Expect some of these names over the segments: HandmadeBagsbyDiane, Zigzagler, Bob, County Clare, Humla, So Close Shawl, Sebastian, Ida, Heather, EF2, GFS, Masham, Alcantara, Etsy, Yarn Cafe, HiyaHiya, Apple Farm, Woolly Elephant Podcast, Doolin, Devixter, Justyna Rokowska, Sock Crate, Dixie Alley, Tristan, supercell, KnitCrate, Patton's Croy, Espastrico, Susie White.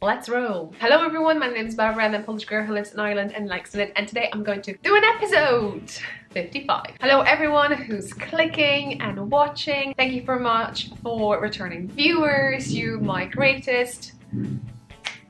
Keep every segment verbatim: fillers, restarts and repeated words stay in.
Let's roll. Hello everyone, my name is Barbara and I'm a Polish girl who lives in Ireland and likes knit, and today I'm going to do an episode fifty-five. Hello everyone who's clicking and watching. Thank you very much for returning viewers. You my greatest.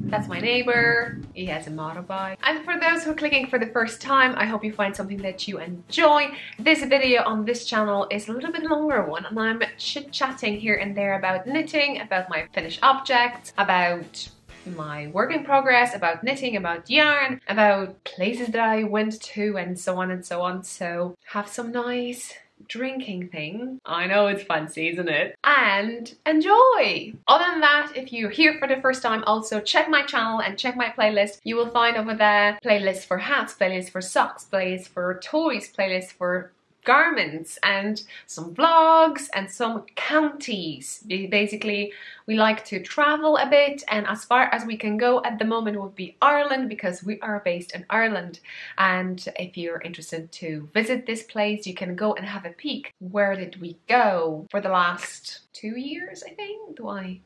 That's my neighbor. He has a motorbike. And for those who are clicking for the first time, I hope you find something that you enjoy. This video on this channel is a little bit longer one, and I'm chit-chatting here and there about knitting, about my finished objects, about my work in progress, about knitting, about yarn, about places that I went to, and so on and so on. So have some nice drinking thing. I know it's fancy, isn't it? And enjoy! Other than that, if you're here for the first time, also check my channel and check my playlist. You will find over there playlists for hats, playlists for socks, playlists for toys, playlists for garments, and some vlogs and some counties. Basically, we like to travel a bit, and as far as we can go at the moment would be Ireland, because we are based in Ireland. And if you're interested to visit this place, you can go and have a peek. Where did we go for the last two years, I think? Do I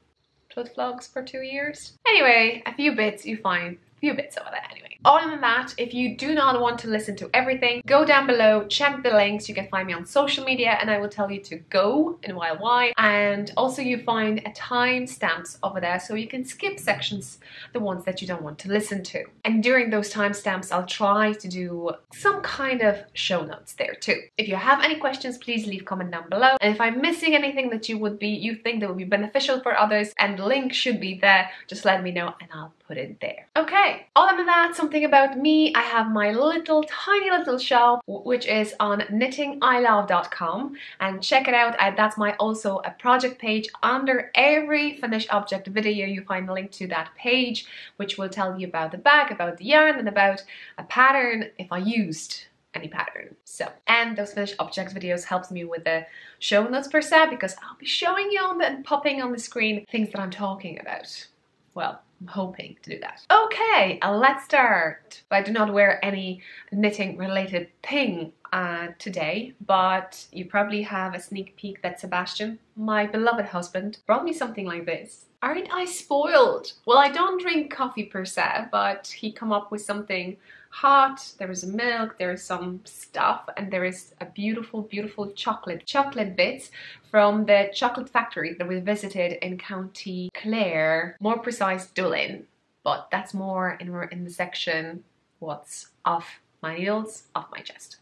put vlogs for two years? Anyway, a few bits you find. Few bits over there anyway. Other than that, if you do not want to listen to everything, go down below, check the links. You can find me on social media and I will tell you to go and why why. And also you find a timestamps over there so you can skip sections, the ones that you don't want to listen to. And during those timestamps, I'll try to do some kind of show notes there too. If you have any questions, please leave comment down below. And if I'm missing anything that you would be, you think that would be beneficial for others, and the link should be there, just let me know and I'll put it there. Okay. Other than that, something about me, I have my little tiny little shop which is on knitting i love dot com, and check it out. I, that's my also a project page. Under every finished object video you find a link to that page, which will tell you about the bag, about the yarn, and about a pattern if I used any pattern. So, and those finished objects videos helps me with the show notes per se, because I'll be showing you on the, and popping on the screen things that I'm talking about. Well, I'm hoping to do that. Okay, let's start. I do not wear any knitting related thing uh, today, but you probably have a sneak peek that Sebastian, my beloved husband, brought me something like this. Aren't I spoiled? Well, I don't drink coffee per se, but he come up with something hot. There is milk, there is some stuff, and there is a beautiful, beautiful chocolate, chocolate bits from the chocolate factory that we visited in County Clare, more precise Doolin, but that's more in, in the section what's off my needles, off my chest.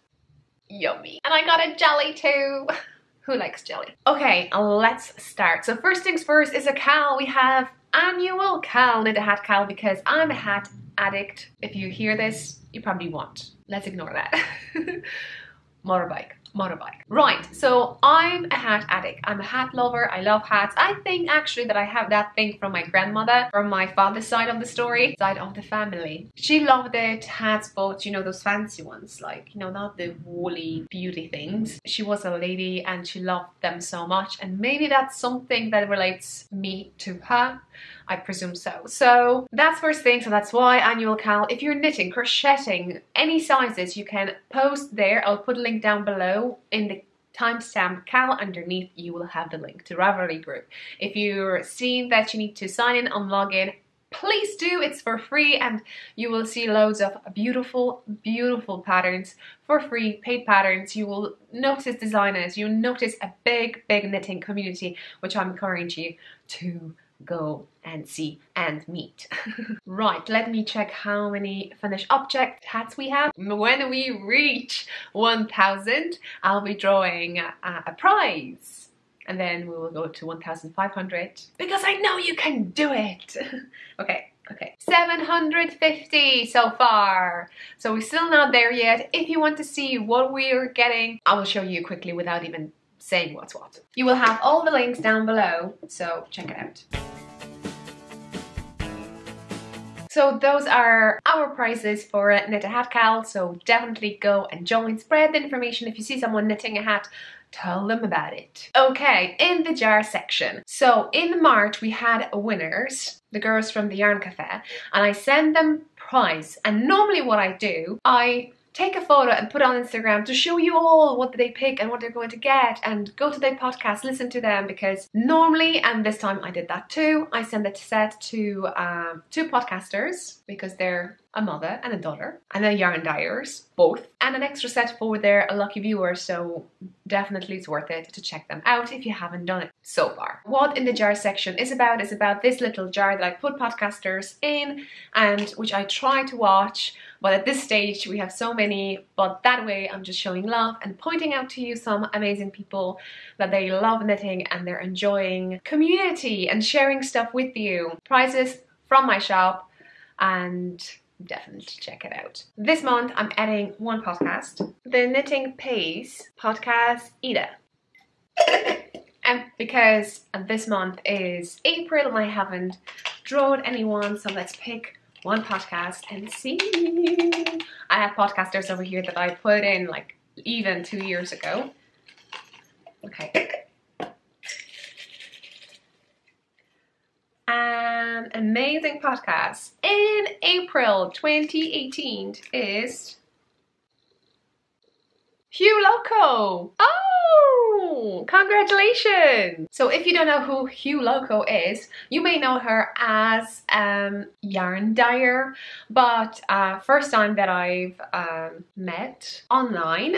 Yummy. And I got a jelly too. Who likes jelly? Okay, let's start. So first things first is a cal. We have annual cal, Knit A Hat Cal, because I'm a hat addict. If you hear this, you probably won't. Let's ignore that. Motorbike, motorbike. Right, so I'm a hat addict. I'm a hat lover. I love hats. I think actually that I have that thing from my grandmother, from my father's side of the story, side of the family. She loved it, hats, but you know, those fancy ones, like, you know, not the woolly beauty things. She was a lady and she loved them so much. And maybe that's something that relates me to her. I presume so. So that's first thing. So that's why annual cal. If you're knitting, crocheting, any sizes, you can post there. I'll put a link down below in the timestamp cal. Underneath you will have the link to Ravelry group. If you're seeing that you need to sign in and log in, please do. It's for free and you will see loads of beautiful, beautiful patterns for free, paid patterns. You will notice designers. You'll notice a big, big knitting community, which I'm encouraging you to go and see and meet. Right, let me check how many finished object hats we have. When we reach one thousand, I'll be drawing a, a prize, and then we will go to one thousand five hundred, because I know you can do it. Okay, okay, seven hundred fifty so far, so we're still not there yet. If you want to see what we are getting, I will show you quickly without even saying what's what. You will have all the links down below, so check it out. So those are our prizes for Knit A Hat Cal, so definitely go and join, spread the information. If you see someone knitting a hat, tell them about it. Okay, in the jar section. So in March we had winners, the girls from the Yarn Cafe, and I sent them prize. And normally what I do, I take a photo and put it on Instagram to show you all what they pick and what they're going to get, and go to their podcast, listen to them, because normally, and this time I did that too, I send that set to um, two podcasters because they're a mother and a daughter, and then yarn dyers, both, and an extra set for their lucky viewer, so definitely it's worth it to check them out if you haven't done it so far. What in the jar section is about is about this little jar that I put podcasters in, and which I try to watch, but at this stage we have so many, but that way I'm just showing love and pointing out to you some amazing people that they love knitting and they're enjoying community and sharing stuff with you. Prizes from my shop, and definitely check it out. This month I'm adding one podcast, the Knitting Pace podcast Ida. And because this month is April and I haven't drawn anyone, so let's pick one podcast and see. I have podcasters over here that I put in like even two years ago. Okay. An amazing podcast in April twenty eighteen is Hugh Loco. Oh, congratulations! So if you don't know who Hugh Loco is, you may know her as um, yarn dyer, but uh, first time that I've um, met online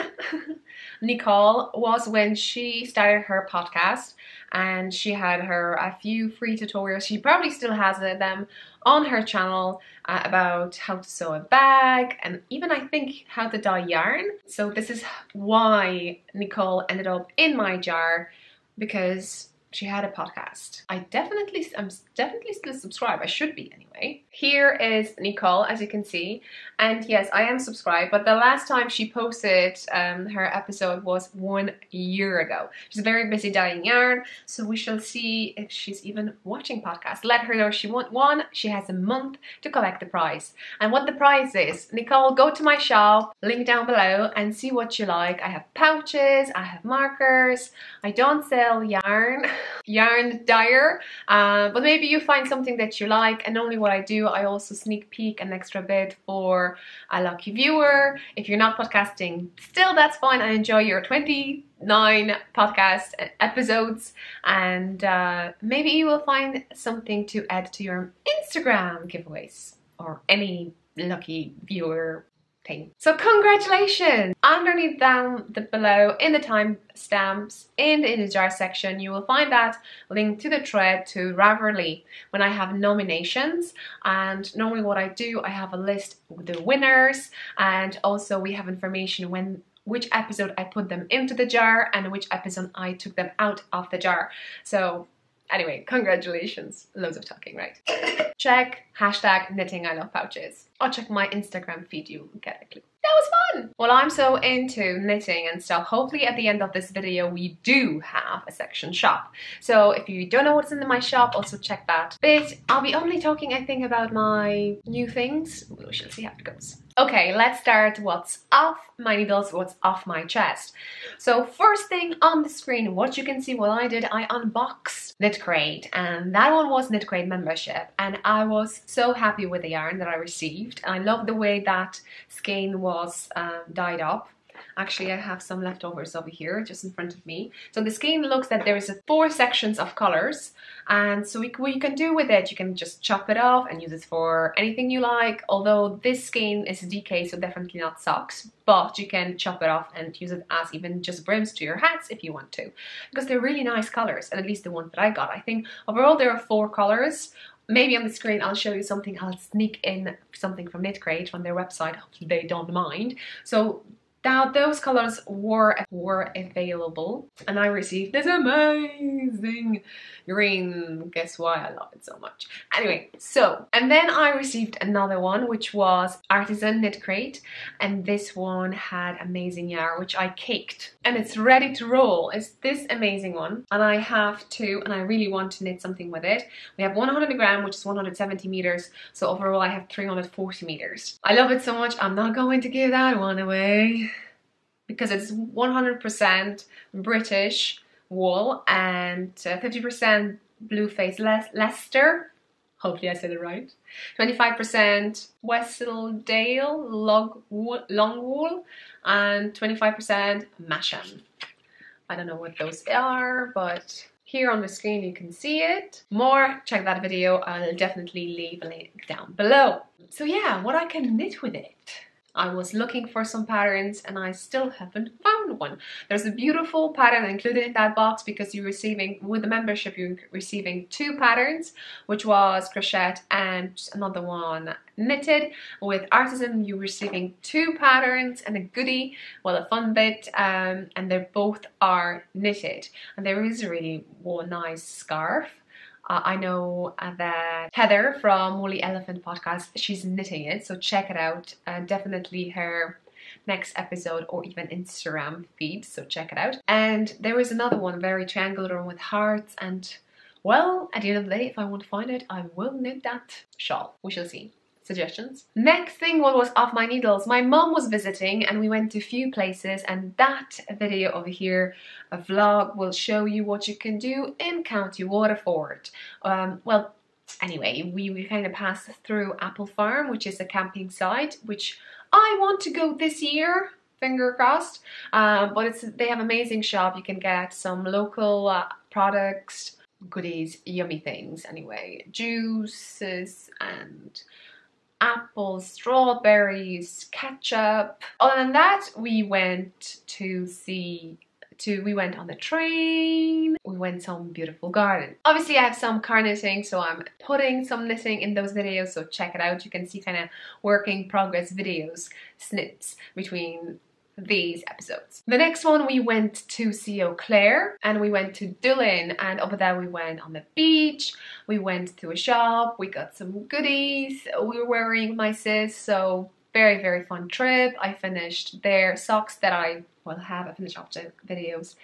Nicole was when she started her podcast, and she had her a few free tutorials, she probably still has them on her channel, uh, about how to sew a bag and even I think how to dye yarn. So this is why Nicole ended up in my jar, because she had a podcast. I definitely, I'm definitely still subscribed. I should be anyway. Here is Nicole, as you can see. And yes, I am subscribed, but the last time she posted um, her episode was one year ago. She's very busy dyeing yarn, so we shall see if she's even watching podcasts. Let her know she wants one. She has a month to collect the prize. And what the prize is, Nicole, go to my shop, link down below, and see what you like. I have pouches, I have markers. I don't sell yarn. yarn dyer, uh, but maybe you find something that you like, and only what I do, I also sneak peek an extra bit for a lucky viewer. If you're not podcasting, still that's fine, I enjoy your twenty-nine podcast episodes, and uh, maybe you will find something to add to your Instagram giveaways or any lucky viewer thing. So congratulations! Underneath down the below in the time stamps in the in the jar section you will find that link to the thread to Ravelry when I have nominations, and normally what I do, I have a list with the winners, and also we have information when which episode I put them into the jar and which episode I took them out of the jar. So anyway, congratulations. Loads of talking, right? Check hashtag knitting I love pouches, or check my Instagram feed, you get a clue. That was fun! Well, I'm so into knitting and stuff. Hopefully at the end of this video we do have a section shop. So if you don't know what's in my shop, also check that bit. I'll be only talking, I think, about my new things. We shall see how it goes. Okay, let's start what's off my needles, what's off my chest. So first thing on the screen, what you can see what I did, I unboxed Knit Crate, and that one was Knit Crate membership, and I was so happy with the yarn that I received. I love the way that skein was um, dyed up. Actually, I have some leftovers over here, just in front of me. So the skein looks that there is a four sections of colors, and so we, what you can do with it, you can just chop it off and use it for anything you like. Although this skein is D K, so definitely not socks, but you can chop it off and use it as even just brims to your hats if you want to, because they're really nice colors, and at least the ones that I got. I think overall there are four colors. Maybe on the screen I'll show you something. I'll sneak in something from Knit Crate from their website. Hopefully they don't mind. So. Now those colours were, were available, and I received this amazing green. Guess why I love it so much. Anyway, so, and then I received another one, which was Artisan Knit Crate, and this one had amazing yarn, which I caked, and it's ready to roll. It's this amazing one, and I have two, and I really want to knit something with it. We have one hundred gram, which is one hundred seventy meters, so overall I have three hundred forty meters. I love it so much, I'm not going to give that one away, because it's one hundred percent British wool and fifty percent Blueface Leicester, Hopefully I said it right. twenty-five percent Wesseldale Longwool and twenty-five percent Masham. I don't know what those are, but here on the screen you can see it. More, check that video. I'll definitely leave a link down below. So yeah, what I can knit with it. I was looking for some patterns and I still haven't found one. There's a beautiful pattern included in that box because you're receiving, with the membership, you're receiving two patterns, which was crochet and another one knitted. With Artisan, you're receiving two patterns and a goodie, well, a fun bit, um, and they both are knitted. And there is a really well, nice scarf. Uh, I know uh, that Heather from Woolly Elephant Podcast, she's knitting it, so check it out. Uh, definitely her next episode or even Instagram feed, so check it out. And there is another one, very triangular one with hearts, and well, at the end of the day, if I want to find it, I will knit that shawl. We shall see. Suggestions. Next thing, what was off my needles? My mum was visiting and we went to a few places, and that video over here, a vlog, will show you what you can do in County Waterford. Um, well, anyway, we, we kind of passed through Apple Farm, which is a camping site, which I want to go this year. Finger crossed, um, but it's they have an amazing shop. You can get some local uh, products, goodies, yummy things anyway, juices and apples, strawberries, ketchup. Other than that, we went to see, to we went on the train, we went to some beautiful garden. Obviously I have some car knitting, so I'm putting some knitting in those videos, so check it out. You can see kind of working progress videos, snips between these episodes. The next one, we went to Eau Claire and we went to Doolin, and over there we went on the beach, we went to a shop, we got some goodies, we were wearing my sis, so very very fun trip. I finished their socks that I will have, I finished off the videos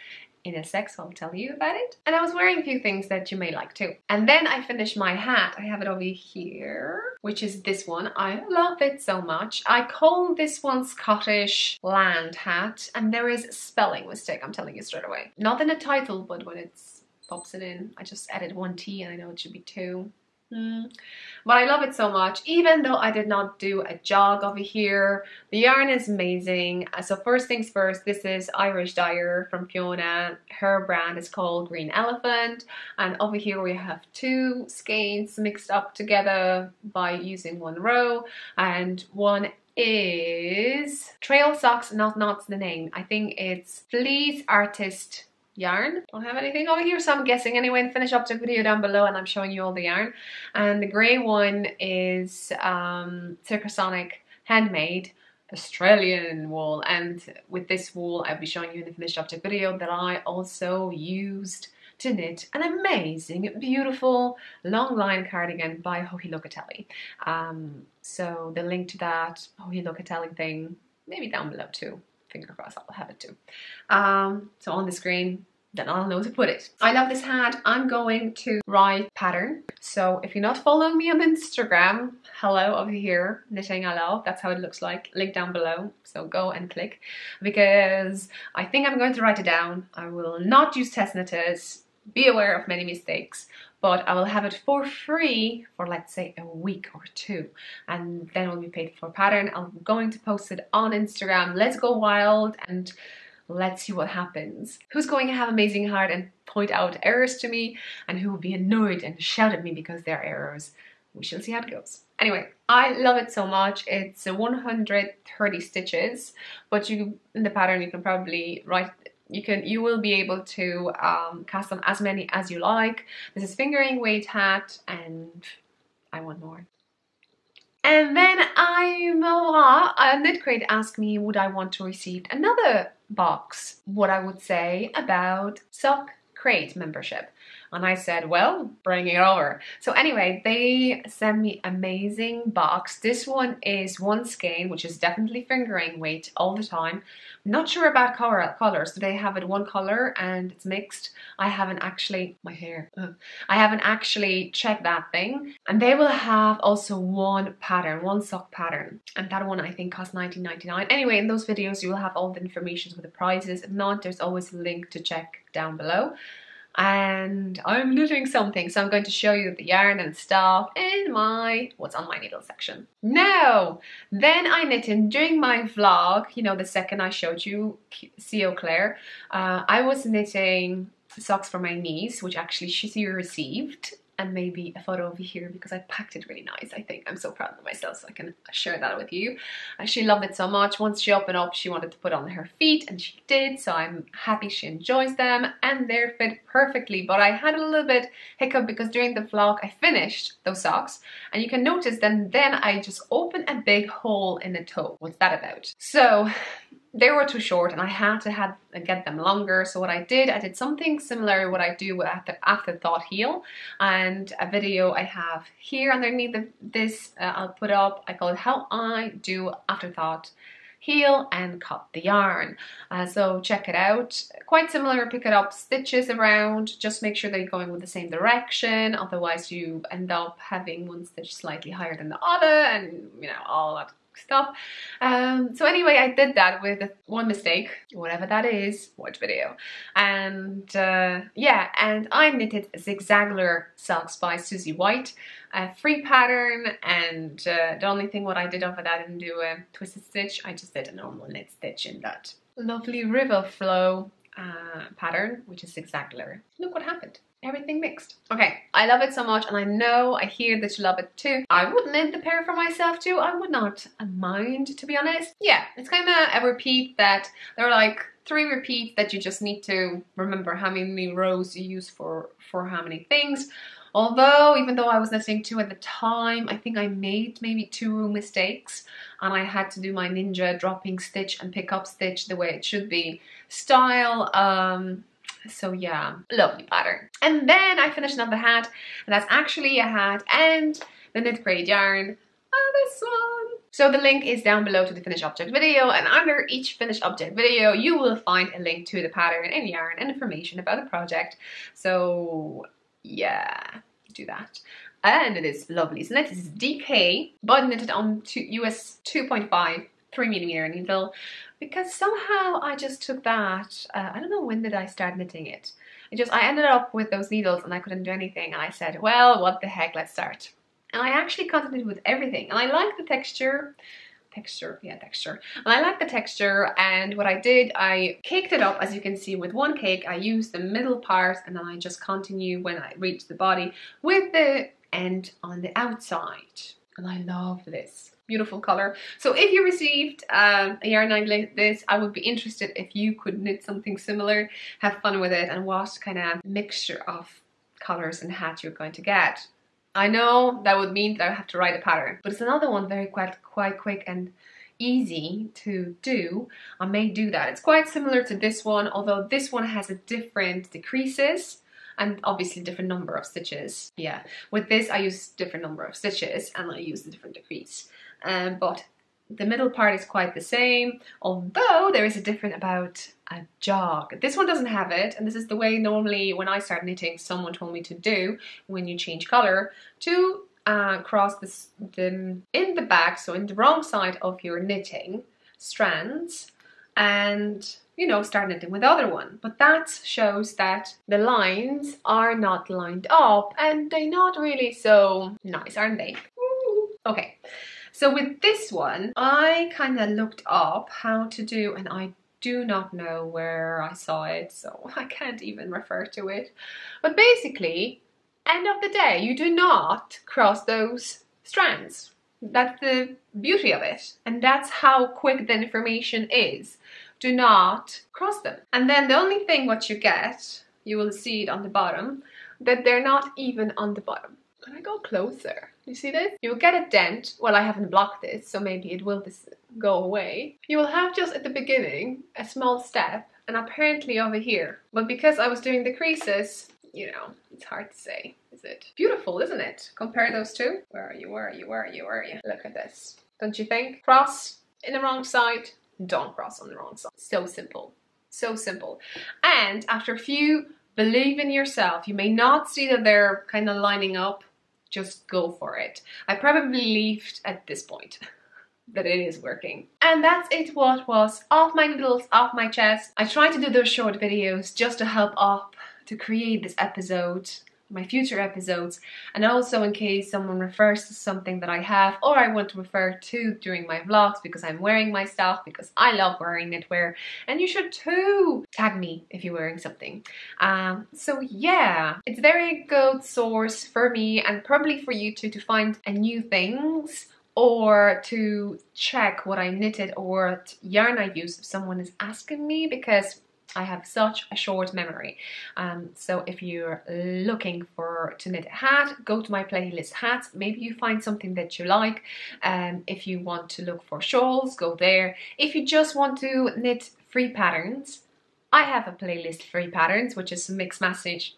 in a sec, so I'll tell you about it. And I was wearing a few things that you may like too. And then I finished my hat. I have it over here, which is this one. I love it so much. I call this one Scottish Land Hat, and there is a spelling mistake, I'm telling you straight away. Not in the title, but when it pops it in, I just added one T and I know it should be two. Mm. But I love it so much, even though I did not do a jog over here. The yarn is amazing. So first things first, this is Irish dyer from Fiona. Her brand is called Green Elephant, and over here we have two skeins mixed up together by using one row, and one is Trail Socks, not not the name. I think it's Fleece Artist yarn. Don't have anything over here, so I'm guessing anyway. And finish up the video down below and I'm showing you all the yarn. And the grey one is um, Circasonic Handmade Australian wool, and with this wool I'll be showing you in the finished object video that I also used to knit an amazing, beautiful long line cardigan by Hohi Locatelli. Um, so the link to that Hohi Locatelli thing, maybe down below too. Finger crossed, I'll have it too. Um, so on the screen, then I'll know to put it. I love this hat. I'm going to write pattern. So if you're not following me on Instagram, hello over here, knittingilove, that's how it looks like. Link down below, so go and click, because I think I'm going to write it down. I will not use test knitters. Be aware of many mistakes, but I will have it for free for, let's say, a week or two, and then we'll be paid for pattern. I'm going to post it on Instagram. Let's go wild and let's see what happens. Who's going to have amazing heart and point out errors to me, and who will be annoyed and shout at me because there are errors? We shall see how it goes. Anyway, I love it so much. It's one hundred thirty stitches, but you in the pattern you can probably write. You can, you will be able to um, cast on as many as you like. This is fingering weight hat, and I want more. And then I, uh, Knit Crate asked me, would I want to receive another box? What I would say about Sock Crate membership. And I said, well, bring it over. So anyway, they sent me amazing box. This one is one skein, which is definitely fingering weight all the time. Not sure about color, colors. They have it one color and it's mixed. I haven't actually, my hair, ugh. I haven't actually checked that thing. And they will have also one pattern, one sock pattern. And that one I think costs nineteen ninety-nine. Anyway, in those videos, you will have all the information with the prices. If not, there's always a link to check down below. and I'm knitting something, so I'm going to show you the yarn and stuff in my what's on my needle section. Now, then I knitted during my vlog, you know, the second I showed you C O Claire, uh, I was knitting socks for my niece, which actually she received, and maybe a photo over here because I packed it really nice. I think I'm so proud of myself, so I can share that with you. And she loved it so much. Once she opened up, she wanted to put on her feet, and she did, so I'm happy she enjoys them and they fit perfectly. But I had a little bit hiccup because during the vlog I finished those socks, and you can notice then then I just opened a big hole in the toe. What's that about? So they were too short and I had to have, get them longer. So what I did, I did something similar to what I do with after, Afterthought Heel, and a video I have here underneath the, this uh, I'll put up. I call it How I Do Afterthought Heel and Cut the Yarn. Uh, so check it out. Quite similar, pick it up, stitches around, just make sure that you're going with the same direction, otherwise you end up having one stitch slightly higher than the other and you know, all that stuff. Um, so anyway, I did that with one mistake, whatever that is, watch video. And uh, yeah, and I knitted Zigzagler socks by Susie White, a free pattern, and uh, the only thing what I did over that, I didn't do a twisted stitch, I just did a normal knit stitch in that lovely river flow uh, pattern, which is Zigzagler. Look what happened. Everything mixed. Okay, I love it so much, and I know, I hear that you love it too. I would knit the pair for myself too. I would not mind, to be honest. Yeah, it's kind of a repeat that there are like three repeats that you just need to remember how many rows you use for, for how many things. Although, even though I was knitting two at the time, I think I made maybe two mistakes, and I had to do my ninja dropping stitch and pick up stitch the way it should be style. Um, So yeah, lovely pattern. And then I finished another hat, and that's actually a hat and the Knit Crate yarn. Oh, this one. So the link is down below to the finished object video, and under each finished object video you will find a link to the pattern and yarn and information about the project. So yeah, do that. And it is lovely. So that is D K, but knitted on U S two point five. three millimeter needle, because somehow I just took that, uh, I don't know when did I start knitting it, it just, I ended up with those needles and I couldn't do anything, and I said, well, what the heck, let's start. And I actually continued with everything, and I like the texture, texture, yeah, texture, and I like the texture, and what I did, I caked it up, as you can see, with one cake. I used the middle part, and then I just continue when I reach the body with the end on the outside, and I love this. Beautiful color. So if you received um, a yarn like this, I would be interested if you could knit something similar, have fun with it, and what kind of mixture of colors and hat you're going to get. I know that would mean that I have to write a pattern, but it's another one very quite quite quick and easy to do. I may do that. It's quite similar to this one, although this one has a different decreases. And obviously different number of stitches. Yeah, with this I use different number of stitches and I use the different decrease. Um, but the middle part is quite the same, although there is a difference about a jog. This one doesn't have it, and this is the way normally when I start knitting someone told me to do when you change colour, to uh, cross this, the, in the back, so in the wrong side of your knitting strands, and you know, start knitting with the other one. But that shows that the lines are not lined up, and they're not really so nice, aren't they? Ooh. Okay, so with this one, I kind of looked up how to do, and I do not know where I saw it, so I can't even refer to it. But basically, end of the day, you do not cross those strands. That's the beauty of it, and that's how quick the information is. Do not cross them. And then the only thing what you get, you will see it on the bottom, that they're not even on the bottom. Can I go closer? You see this? You will get a dent. Well, I haven't blocked it, so maybe it will just go away. You will have just at the beginning a small step, and apparently over here. But because I was doing the creases, you know, it's hard to say, is it? Beautiful, isn't it? Compare those two. Where are you? Where are you? Where are you? Where are you? Look at this. Don't you think? Cross in the wrong side. Don't cross on the wrong side. So simple, so simple. And after a few, believe in yourself. You may not see that they're kind of lining up, just go for it. I probably believed at this point that it is working. And that's it, what was off my needles, off my chest. I try to do those short videos just to help up to create this episode, my future episodes, and also in case someone refers to something that I have or I want to refer to during my vlogs, because I'm wearing my stuff, because I love wearing knitwear, and you should too. Tag me if you're wearing something. Um, so yeah, it's a very good source for me and probably for you too to find new things, or to check what I knitted or what yarn I used if someone is asking me, because I have such a short memory. Um, so if you're looking for to knit a hat, go to my playlist hats. Maybe you find something that you like. Um, if you want to look for shawls, go there. If you just want to knit free patterns, I have a playlist free patterns, which is mixed message.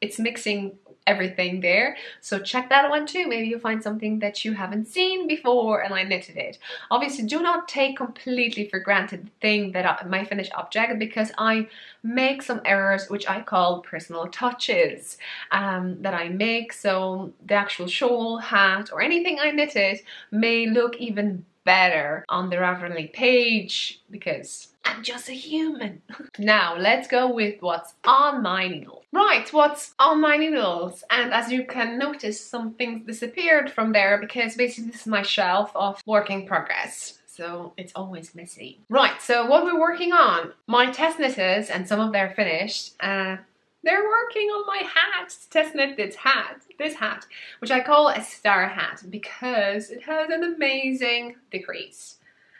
It's mixing everything there, so check that one too. Maybe you'll find something that you haven't seen before and I knitted it. Obviously do not take completely for granted the thing that I, my finished object, because I make some errors which I call personal touches um, that I make, so the actual shawl, hat or anything I knitted may look even better on the Ravelry page, because I'm just a human. Now let's go with what's on my needle. Right, what's on my needles? And as you can notice, some things disappeared from there, because basically this is my shelf of work in progress, so it's always messy. Right, so what we're working on, my test knitters, and some of them are finished. Uh, they're working on my hat, test knit this hat, this hat, which I call a star hat, because it has an amazing decrease.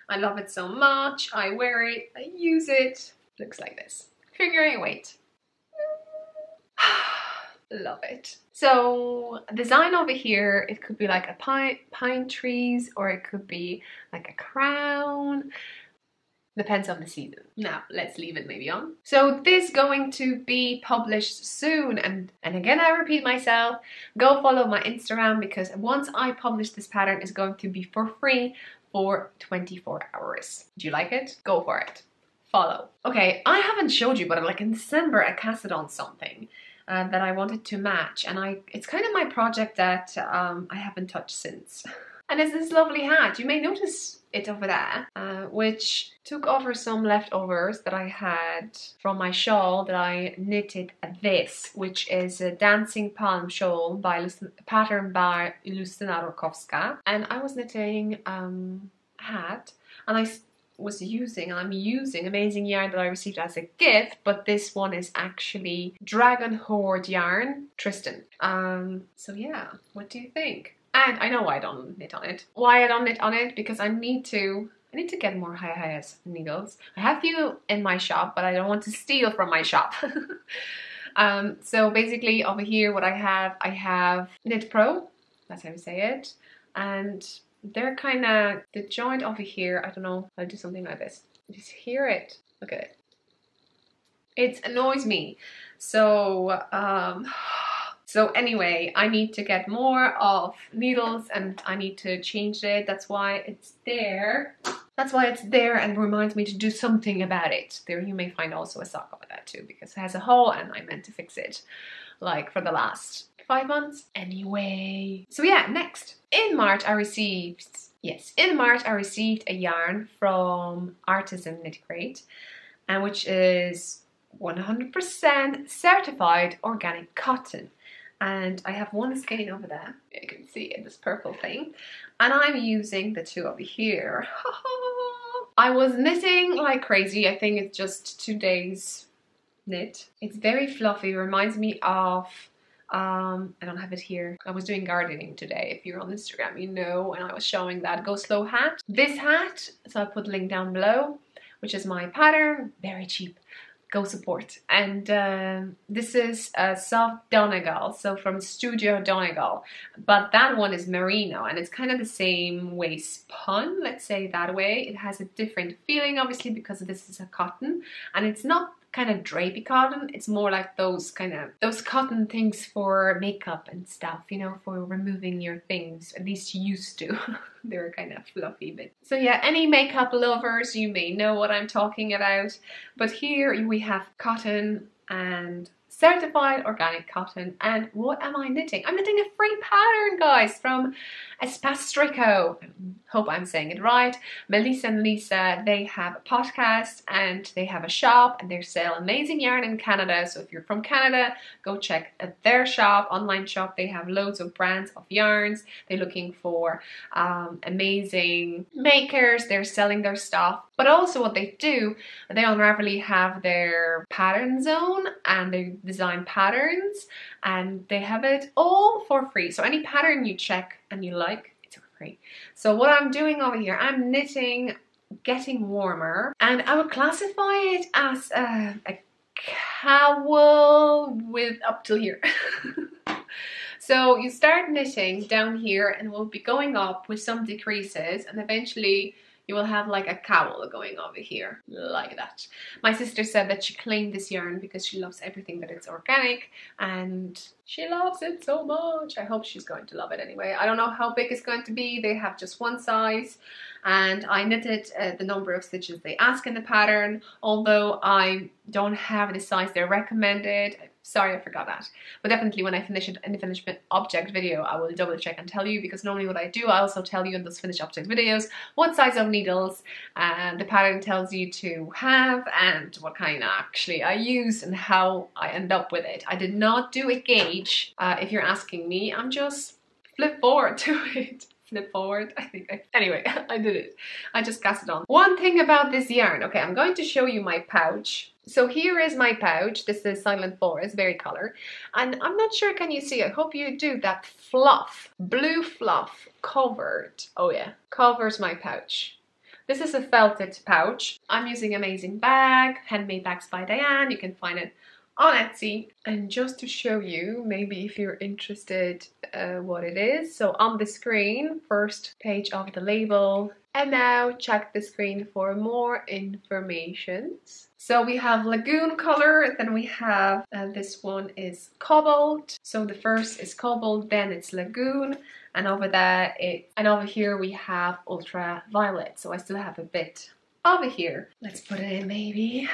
I love it so much, I wear it, I use it. Looks like this. Figuring weight. Love it. So design over here, it could be like a pine, pine trees, or it could be like a crown. Depends on the season. Now let's leave it maybe on. So this going to be published soon, and and again I repeat myself, go follow my Instagram, because once I publish this pattern, it's going to be for free for twenty-four hours. Do you like it? Go for it. Follow. Okay, I haven't showed you, but like in December I casted on something uh, that I wanted to match, and I it's kind of my project that um, I haven't touched since. And it's this lovely hat. You may notice it over there, uh, which took over some leftovers that I had from my shawl that I knitted this, which is a dancing palm shawl by pattern by Justyna Rokowska, and I was knitting um, a hat, and I was using, and I'm using amazing yarn that I received as a gift, but this one is actually Dragon Horde yarn, Tristan. Um, so yeah, what do you think? And I know why I don't knit on it. Why I don't knit on it? Because I need to I need to get more HiyaHiya needles. I have few in my shop, but I don't want to steal from my shop. um, so basically over here what I have, I have Knit Pro, that's how we say it. And they're kind of, the joint over here, I don't know, I'll do something like this. Just hear it. Look at it. It annoys me. So... Um, So anyway, I need to get more of needles and I need to change it. That's why it's there. That's why it's there and reminds me to do something about it. There you may find also a sock over that too, because it has a hole and I meant to fix it like for the last five months. Anyway, so yeah, next. In March I received, yes, in March I received a yarn from Artisan Knit Crate, and which is one hundred percent certified organic cotton. And I have one skein over there, you can see it, this purple thing, and I'm using the two over here. I was knitting like crazy, I think it's just two days knit. It's very fluffy, reminds me of, um, I don't have it here, I was doing gardening today, if you're on Instagram you know, and I was showing that Go Slow hat. This hat, so I'll put a link down below, which is my pattern, very cheap. Go support. And uh, this is a soft Donegal, so from Studio Donegal, but that one is merino and it's kind of the same way spun, let's say that way. It has a different feeling obviously because this is a cotton, and it's not kind of drapey cotton, it's more like those kind of those cotton things for makeup and stuff, you know, for removing your things, at least used to. They were kind of fluffy bit. So yeah, any makeup lovers, you may know what I'm talking about. But here we have cotton and certified organic cotton. And what am I knitting? I'm knitting a free pattern, guys, from Espastrico. Hope I'm saying it right. Melissa and Lisa, they have a podcast and they have a shop and they sell amazing yarn in Canada. So if you're from Canada, go check their shop, online shop. They have loads of brands of yarns. They're looking for um, amazing makers. They're selling their stuff. But also what they do, they on Ravelry have their pattern zone and they design patterns and they have it all for free. So any pattern you check and you like, it's for free. So what I'm doing over here, I'm knitting Getting Warmer, and I would classify it as a, a cowl with up till here. So you start knitting down here and we'll be going up with some decreases, and eventually you will have like a cowl going over here, like that. My sister said that she claimed this yarn because she loves everything that it's organic, and she loves it so much. I hope she's going to love it anyway. I don't know how big it's going to be. They have just one size, and I knitted uh, the number of stitches they ask in the pattern, although I don't have the size they recommended. Sorry, I forgot that. But definitely when I finish it in the finished object video, I will double check and tell you, because normally what I do, I also tell you in those finished object videos what size of needles uh, the pattern tells you to have and what kind actually I use and how I end up with it. I did not do a gauge. Uh, if you're asking me, I'm just flip forward to it. Flip forward, I think. I, anyway, I did it. I just cast it on. One thing about this yarn. Okay, I'm going to show you my pouch. So here is my pouch. This is Silent Forest, Varicolour. And I'm not sure, can you see? I hope you do. That fluff, blue fluff, covered. Oh yeah, covers my pouch. This is a felted pouch. I'm using Amazing Bag, Handmade Bags by Diane. You can find it on Etsy. And just to show you, maybe if you're interested uh, what it is, so on the screen, first page of the label, and now check the screen for more information. So we have Lagoon color, then we have uh, this one is Cobalt. So the first is Cobalt, then it's Lagoon, and over there it, and over here we have Ultraviolet. So I still have a bit over here. Let's put it in, maybe.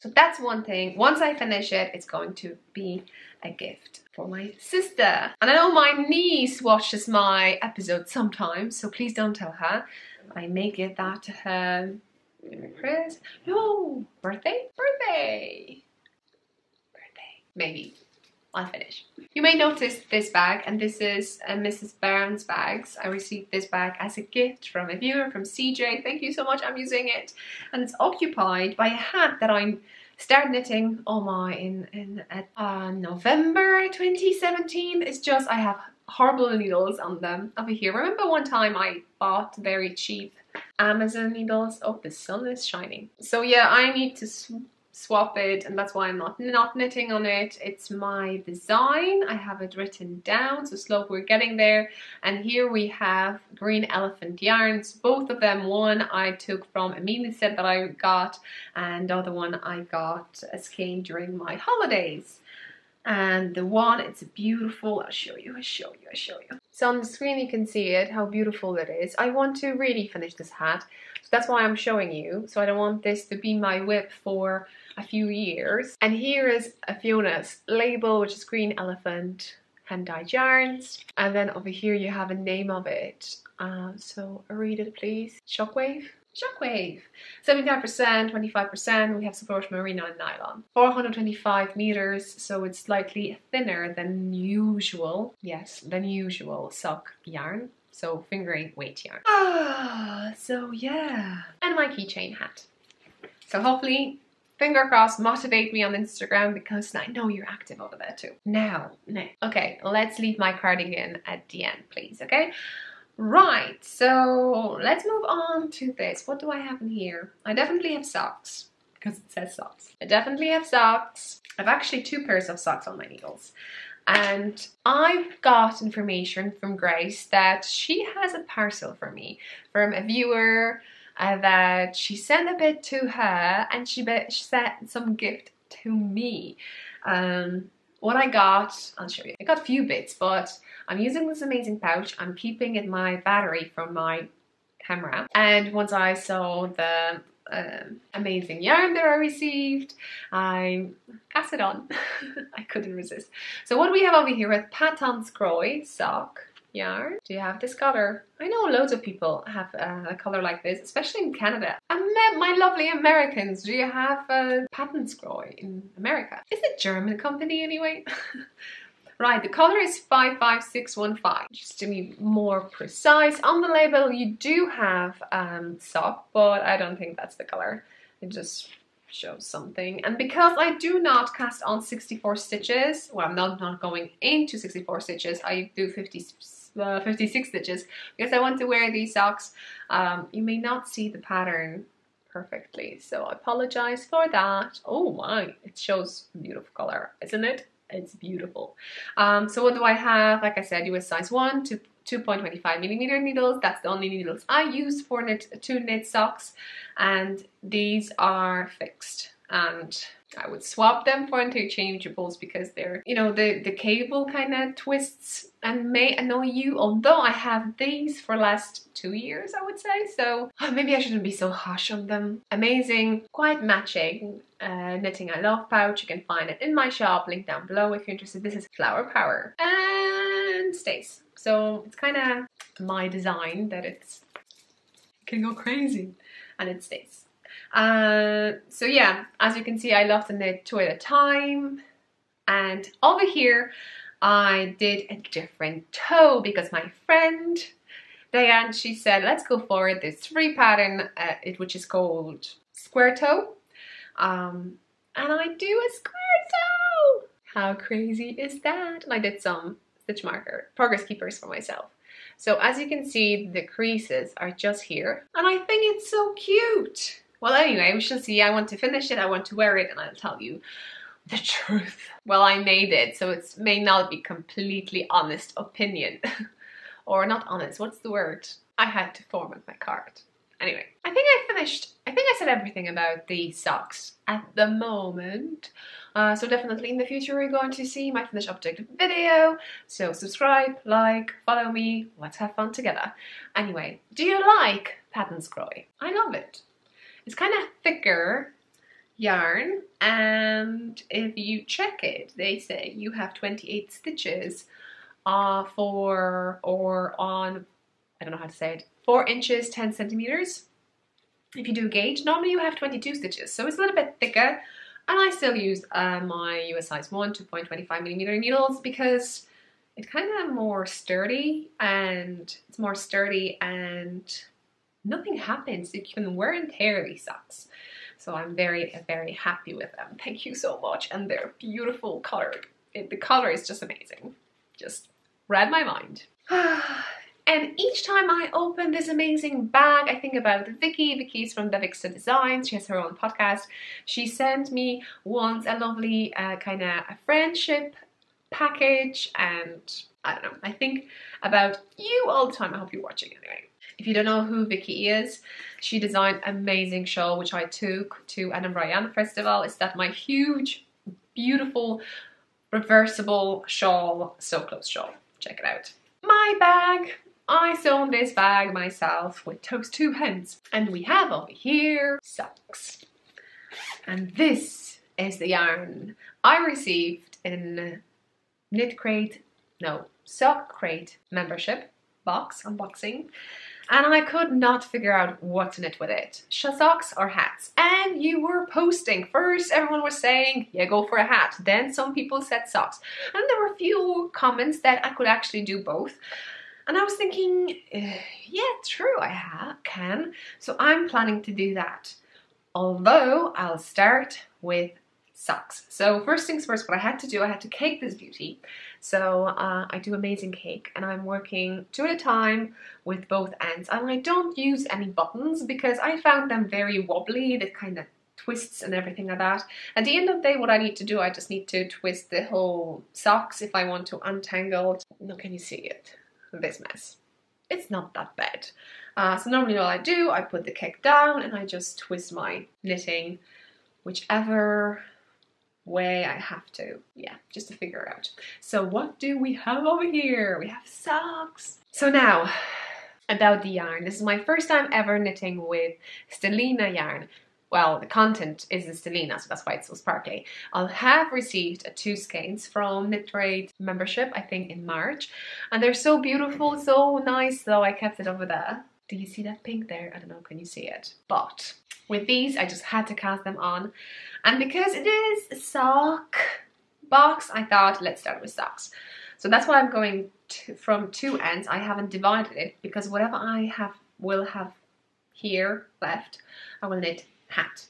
So that's one thing. Once I finish it, it's going to be a gift for my sister. And I know my niece watches my episodes sometimes, so please don't tell her. I may give that to her. Chris? No! Birthday? Birthday! Birthday. Maybe. I'll finish. You may notice this bag, and this is uh, Missus Barron's bags. I received this bag as a gift from a viewer, from C J. Thank you so much, I'm using it. And it's occupied by a hat that I started knitting, oh my, in, in uh, November twenty seventeen. It's just, I have horrible needles on them over here. Remember one time I bought very cheap Amazon needles? Oh, the sun is shining. So yeah, I need to swap it, and that's why I'm not not knitting on it. It's my design. I have it written down, so slow, we're getting there. And here we have Green Elephant yarns, both of them. One I took from a mini set that I got, and the other one I got a skein during my holidays. And the one, it's beautiful. I'll show you, I'll show you, I'll show you. So on the screen you can see it, how beautiful it is. I want to really finish this hat, so that's why I'm showing you. So I don't want this to be my whip for a few years. And here is a Fiona's label, which is Green Elephant hand-dyed yarns. And then over here you have a name of it. Uh, so read it please. Shockwave. Shockwave. seventy-five percent, twenty-five percent, we have support merino and nylon. four hundred twenty-five meters, so it's slightly thinner than usual. Yes, than usual sock yarn. So fingering weight yarn. Ah, so yeah. And my keychain hat. So hopefully, finger crossed, motivate me on Instagram, because I know you're active over there too. Now, now. Okay, let's leave my cardigan at the end, please, okay? Right, so let's move on to this. What do I have in here? I definitely have socks, because it says socks. I definitely have socks. I've actually two pairs of socks on my needles. And I've got information from Grace that she has a parcel for me from a viewer uh, that she sent a bit to her, and she, she sent some gift to me. Um, What I got, I'll show you. I got a few bits, but I'm using this amazing pouch. I'm keeping it my battery from my camera. And once I saw the um, amazing yarn that I received, I pass it on. I couldn't resist. So what we have over here with Patton's Croy sock yarn. Do you have this color? I know loads of people have uh, a color like this, especially in Canada. And my lovely Americans, do you have a Patton's Croy in America? Is it German company anyway? Right, the colour is five five six one five. Just to be more precise, on the label you do have um, sock, but I don't think that's the colour. It just shows something. And because I do not cast on sixty-four stitches, well, I'm not, not going into sixty-four stitches, I do fifty, uh, fifty-six stitches because I want to wear these socks. Um, you may not see the pattern perfectly, so I apologise for that. Oh my, it shows beautiful colour, isn't it? It's beautiful. Um, so what do I have? Like I said, U S size one to two point two five millimeter needles. That's the only needles I use for knit, two knit socks, and these are fixed. And I would swap them for interchangeables because they're, you know, the, the cable kind of twists and may annoy you, although I have these for last two years, I would say, so maybe I shouldn't be so harsh on them. Amazing, quite matching uh, Knitting I Love pouch. You can find it in my shop, link down below if you're interested. This is Flower Power and stays. So it's kind of my design that it's, it can go crazy and it stays. Uh, so yeah, as you can see, I love to knit two at a time, and over here I did a different toe because my friend Diane, she said, let's go for it. There's three pattern, uh, it, which is called square toe, um, and I do a square toe. How crazy is that? And I did some stitch marker progress keepers for myself. So as you can see, the creases are just here, and I think it's so cute. Well, anyway, we shall see. I want to finish it, I want to wear it, and I'll tell you the truth. Well, I made it, so it may not be completely honest opinion. Or not honest, what's the word? I had to format my card. Anyway, I think I finished, I think I said everything about the socks at the moment. Uh, so definitely in the future we're going to see my finished object video. So subscribe, like, follow me, let's have fun together. Anyway, do you like Patton's Croy? I love it. It's kind of thicker yarn, and if you check it, they say you have twenty-eight stitches uh, for, or on, I don't know how to say it, four inches, ten centimeters. If you do gauge, normally you have twenty-two stitches, so it's a little bit thicker, and I still use uh, my U S size one, two point two five millimeter needles because it's kind of more sturdy, and it's more sturdy, and nothing happens. You can wear and tear these socks. So I'm very, very happy with them. Thank you so much. And they're beautiful color. It, the color is just amazing. Just read my mind. And each time I open this amazing bag, I think about Vicky. Vicky's from Devixter Designs. She has her own podcast. She sent me once a lovely uh, kind of a friendship package, and I don't know, I think about you all the time. I hope you're watching anyway. If you don't know who Vicky is, she designed an amazing shawl which I took to Edinburgh Yarn Festival. It's that my huge, beautiful, reversible shawl, so close shawl. Check it out. My bag. I sewn this bag myself with those two hands. And we have over here socks. And this is the yarn I received in Knit Crate, no, Sock Crate membership box unboxing, and I could not figure out what to knit with it. Socks or hats? And you were posting. First everyone was saying, yeah, go for a hat. Then some people said socks. And there were a few comments that I could actually do both. And I was thinking, eh, yeah, true, I ha can. So I'm planning to do that. Although I'll start with socks. So first things first, what I had to do, I had to cake this beauty. So uh, I do amazing cake, and I'm working two at a time with both ends, and I don't use any buttons because I found them very wobbly, the kind of twists and everything like that. At the end of the day, what I need to do, I just need to twist the whole socks if I want to untangle. Now can you see it? This mess. It's not that bad. Uh, so normally what I do, I put the cake down and I just twist my knitting whichever way I have to, yeah, just to figure out. So what do we have over here? We have socks. So now about the yarn. This is my first time ever knitting with Stelina yarn. Well, the content is in Stelina, so that's why it's so sparkly. I'll have received two skeins from Knit Crate membership, I think in March, and they're so beautiful, so nice, so I kept it over there. Do you see that pink there? I don't know, can you see it? But with these, I just had to cast them on. And because it is a sock box, I thought, let's start with socks. So that's why I'm going to, from two ends. I haven't divided it because whatever I have will have here left, I will knit hat.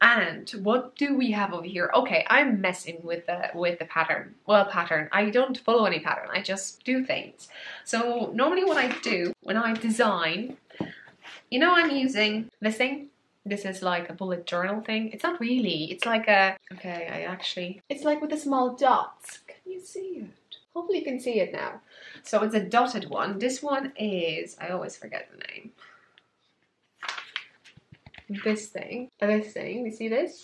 And what do we have over here? Okay, I'm messing with the with the pattern. Well, pattern. I don't follow any pattern. I just do things. So normally what I do when I design, you know, I'm using this thing. This is like a bullet journal thing. It's not really. It's like a... Okay, I actually... It's like with the small dots. Can you see it? Hopefully you can see it now. So it's a dotted one. This one is... I always forget the name. This thing, this thing, you see this?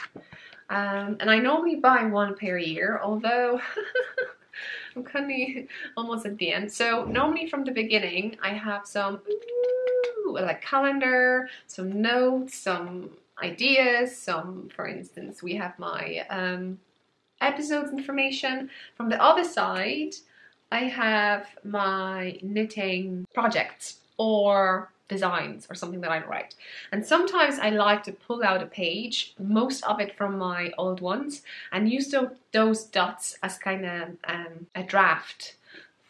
Um, and I normally buy one per year, although I'm kind of almost at the end. So normally from the beginning, I have some ooh, like calendar, some notes, some ideas, some, for instance, we have my um, episodes information. From the other side, I have my knitting projects or designs or something that I write, and sometimes I like to pull out a page, most of it from my old ones, and use those, those dots as kind of um, a draft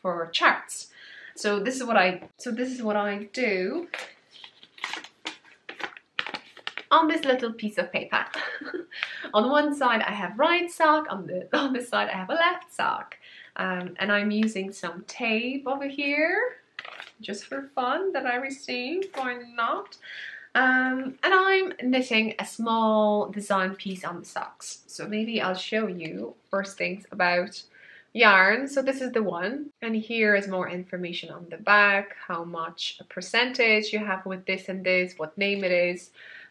for charts. So this is what I so this is what I do on this little piece of paper. On one side I have right sock, on the on this side I have a left sock, um, and I'm using some tape over here, just for fun, that I received, why not? Um, and I'm knitting a small design piece on the socks. So maybe I'll show you first things about yarn. So this is the one, and here is more information on the back, how much a percentage you have with this and this, what name it is.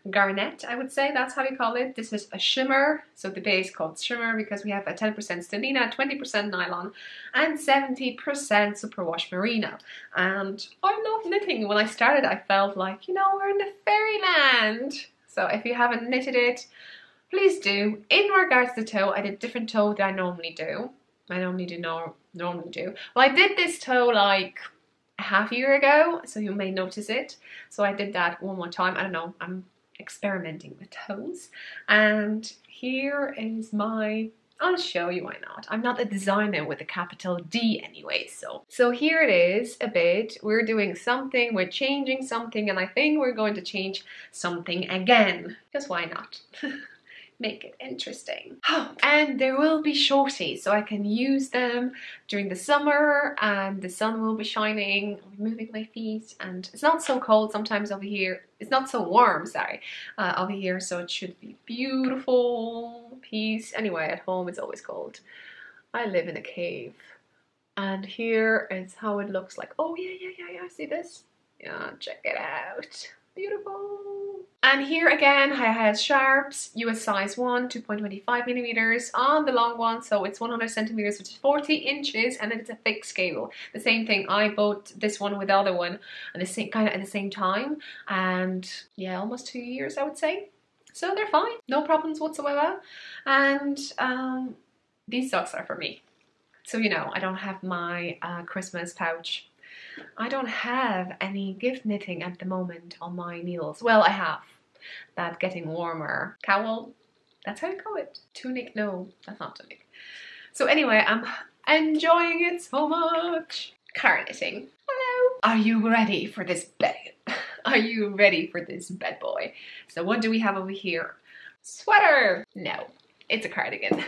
Garnet, I would say, that's how we call it. This is a shimmer, so the base is called shimmer because we have a ten percent Stelina, twenty percent nylon, and seventy percent superwash merino. And I love knitting. When I started, I felt like, you know, we're in a fairyland. So if you haven't knitted it, please do. In regards to toe, I did different toe than I normally do. I normally do no, normally do. Well, I did this toe like a half year ago, so you may notice it. So I did that one more time. I don't know. I'm experimenting with toes, and here is my, I'll show you, why not, I'm not a designer with a capital D anyway, so so here it is a bit, we're doing something, we're changing something, and I think we're going to change something again, because why not? Make it interesting. Oh, and there will be shorties, so I can use them during the summer, and the sun will be shining. I'm moving my feet, and it's not so cold sometimes over here. It's not so warm, sorry, uh, over here, so it should be beautiful peace. Anyway, at home it's always cold. I live in a cave. And here is how it looks like. Oh, yeah, yeah, yeah, yeah, see this? Yeah, check it out. Beautiful. And here again, HiyaHiya sharps, U S size one, two point two five millimeters on the long one, so it's one hundred centimeters, which is forty inches, and it's a thick scale. The same thing, I bought this one with the other one, and the same kind of at the same time, and yeah, almost two years, I would say. So they're fine, no problems whatsoever. And um, these socks are for me. So you know, I don't have my uh, Christmas pouch. I don't have any gift knitting at the moment on my needles. Well, I have that Getting Warmer cowl, that's how you call it. Tunic, no, that's not tunic. So anyway, I'm enjoying it so much. Car knitting. Hello. Are you ready for this bed? Are you ready for this bed boy? So what do we have over here? Sweater. No, it's a cardigan.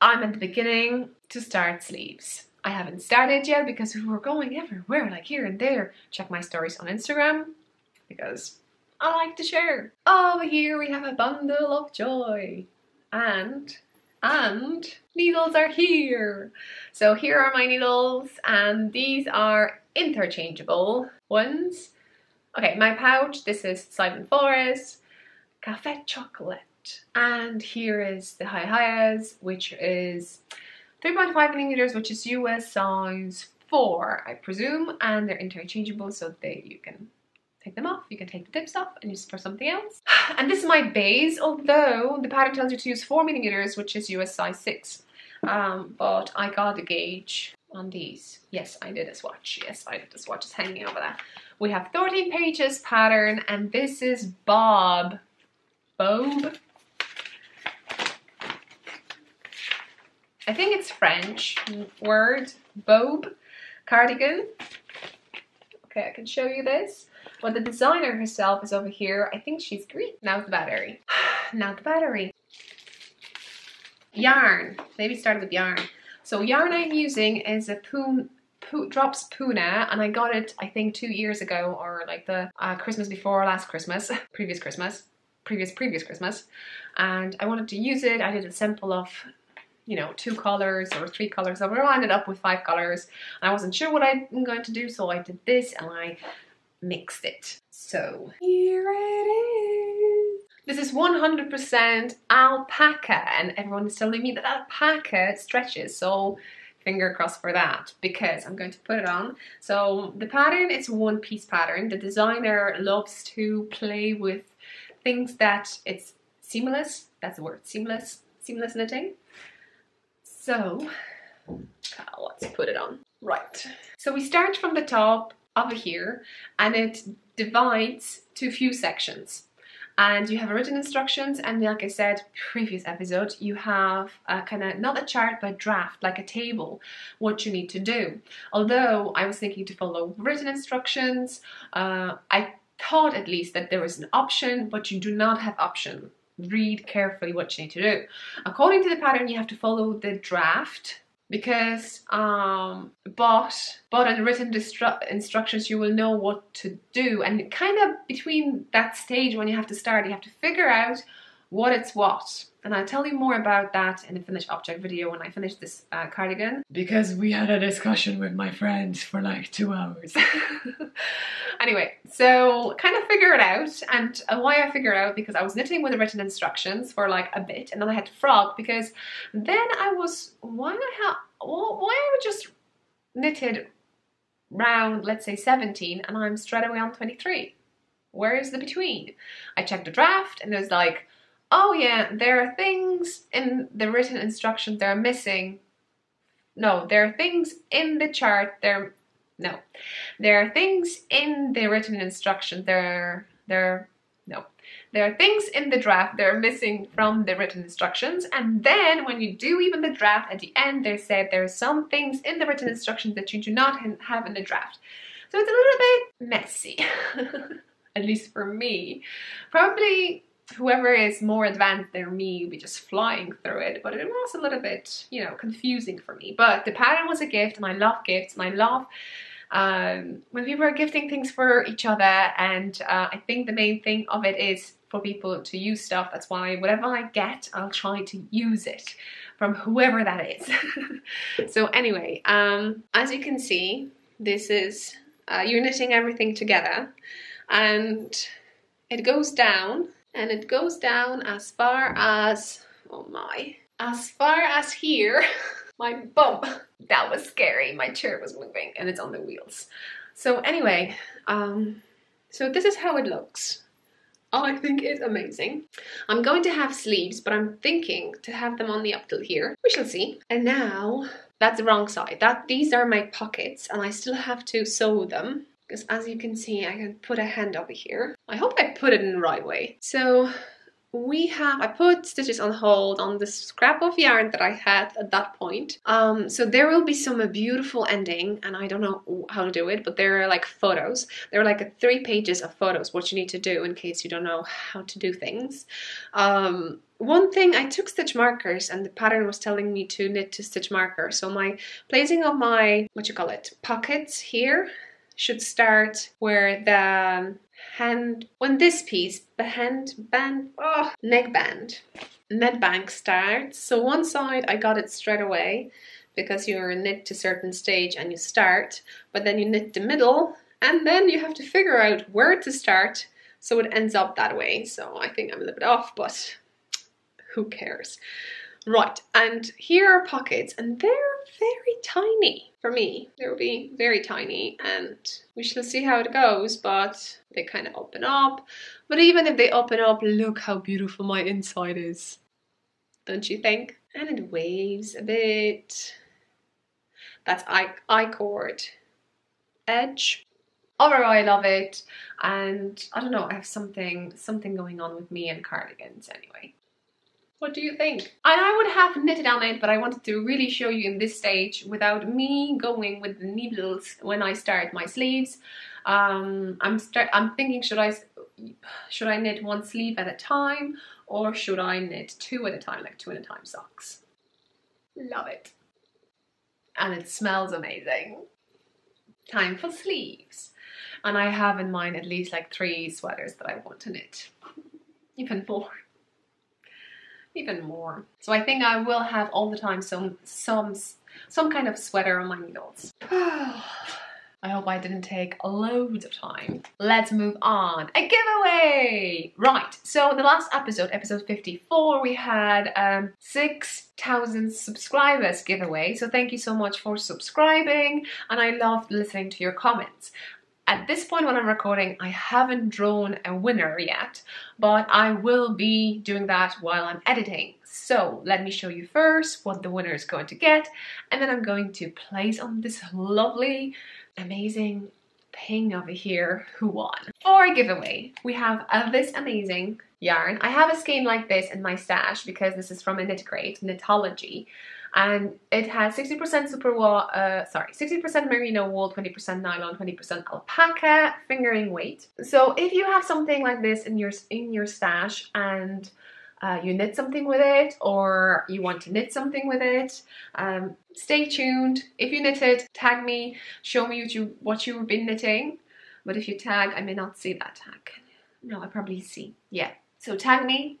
I'm at the beginning to start sleeves. I haven't started yet because we were going everywhere, like here and there. Check my stories on Instagram because I like to share. Over here we have a bundle of joy, and and needles are here. So here are my needles, and these are interchangeable ones. Okay, my pouch, this is Silent Forest, Café Chocolate, and here is the HiyaHiyas, which is three point five millimeters, which is U S size four, I presume, and they're interchangeable, so they you can take them off, you can take the tips off and use it for something else. And this is my base, although the pattern tells you to use four millimeters, which is U S size six. Um, but I got the gauge on these. Yes, I did a swatch. Yes, I did a swatch. It's hanging over there. We have thirteen pages pattern, and this is Bob. Bob? I think it's French word. Bob cardigan. Okay, I can show you this. Well, the designer herself is over here. I think she's Greek. Now the battery. Now the battery. Yarn. Maybe start with yarn. So yarn I'm using is a Poon, Poon, Drops Puna, and I got it I think two years ago, or like the uh, Christmas before last Christmas, previous Christmas, previous previous Christmas, and I wanted to use it. I did a sample of, you know, two colors or three colors. I ended up with five colors. I wasn't sure what I'm going to do, so I did this and I mixed it. So here it is. This is one hundred percent alpaca, and everyone is telling me that alpaca stretches, so finger crossed for that, because I'm going to put it on. So the pattern is one piece pattern. The designer loves to play with things that it's seamless. That's the word, seamless, seamless knitting. So let's put it on. Right. So we start from the top over here, and it divides to a few sections. And you have written instructions, and like I said, previous episode, you have a kind of, not a chart, but draft, like a table, what you need to do. Although I was thinking to follow written instructions, uh, I thought at least that there was an option, but you do not have option. Read carefully what you need to do. According to the pattern, you have to follow the draft, because um, but but on written instructions you will know what to do, and kind of between that stage when you have to start, you have to figure out what it's what, and I'll tell you more about that in the finished object video when I finish this uh, cardigan, because we had a discussion with my friends for like two hours. Anyway, so kind of figure it out, and why I figure it out, because I was knitting with the written instructions for like a bit, and then I had to frog, because then I was, why not have, well, why I just knitted round, let's say seventeen, and I'm straight away on twenty-three. Where is the between? I checked the draft, and there's like, oh yeah, there are things in the written instructions that are missing. No, there are things in the chart. There, no, there are things in the written instruction. There, there, no, there are things in the draft that are missing from the written instructions. And then when you do even the draft at the end, they said there are some things in the written instructions that you do not have in the draft. So it's a little bit messy, at least for me. Probably. Whoever is more advanced than me will be just flying through it, but it was a little bit, you know, confusing for me. But the pattern was a gift, and I love gifts, and I love um, when people are gifting things for each other, and uh, I think the main thing of it is for people to use stuff. That's why whatever I get, I'll try to use it from whoever that is. So anyway, um, as you can see, this is, uh, you're knitting everything together, and it goes down. And it goes down as far as, oh my, as far as here, my bump. That was scary, my chair was moving and it's on the wheels. So anyway, um, so this is how it looks. I think it's amazing. I'm going to have sleeves, but I'm thinking to have them only up till here. We shall see. And now, that's the wrong side. That these are my pockets, and I still have to sew them. Because as you can see, I can put a hand over here. I hope I put it in the right way. So we have, I put stitches on hold on the scrap of yarn that I had at that point. Um, so there will be some beautiful ending, and I don't know how to do it, but there are like photos. There are like three pages of photos, what you need to do in case you don't know how to do things. Um, One thing, I took stitch markers, and the pattern was telling me to knit to stitch marker. So my placing of my, what you call it, pockets here, should start where the hand, when this piece, the hand band, oh, neck band, neck band starts. So one side I got it straight away, because you're knit to a certain stage and you start, but then you knit the middle, and then you have to figure out where to start, so it ends up that way. So I think I'm a little bit off, but who cares? Right, and here are pockets, and they're very tiny. For me, they will be very tiny and we shall see how it goes, but they kind of open up. But even if they open up, look how beautiful my inside is. Don't you think? And it waves a bit. That's I, I cord edge. Overall, I love it. And I don't know, I have something, something going on with me and cardigans anyway. What do you think? And I would have knitted on it, but I wanted to really show you in this stage without me going with the needles when I start my sleeves. Um, I'm start. I'm thinking, should I should I knit one sleeve at a time, or should I knit two at a time, like two at a time socks? Love it, and it smells amazing. Time for sleeves, and I have in mind at least like three sweaters that I want to knit, even more. Even more. So I think I will have all the time some some some kind of sweater on my needles. I hope I didn't take loads of time. Let's move on. A giveaway! Right, so the last episode, episode fifty-four, we had um, six thousand subscribers giveaway. So thank you so much for subscribing, and I loved listening to your comments. At this point when I'm recording, I haven't drawn a winner yet, but I will be doing that while I'm editing. So let me show you first what the winner is going to get, and then I'm going to place on this lovely, amazing ping over here who won. For a giveaway, we have uh, this amazing yarn. I have a skein like this in my stash because this is from a knit crate, Knitology. And it has sixty percent super wool, uh, sorry, sixty percent merino wool, twenty percent nylon, twenty percent alpaca, fingering weight. So if you have something like this in your in your stash and uh, you knit something with it, or you want to knit something with it, um, stay tuned. If you knit it, tag me, show me what, you, what you've been knitting. But if you tag, I may not see that tag. No, I probably see, yeah. So tag me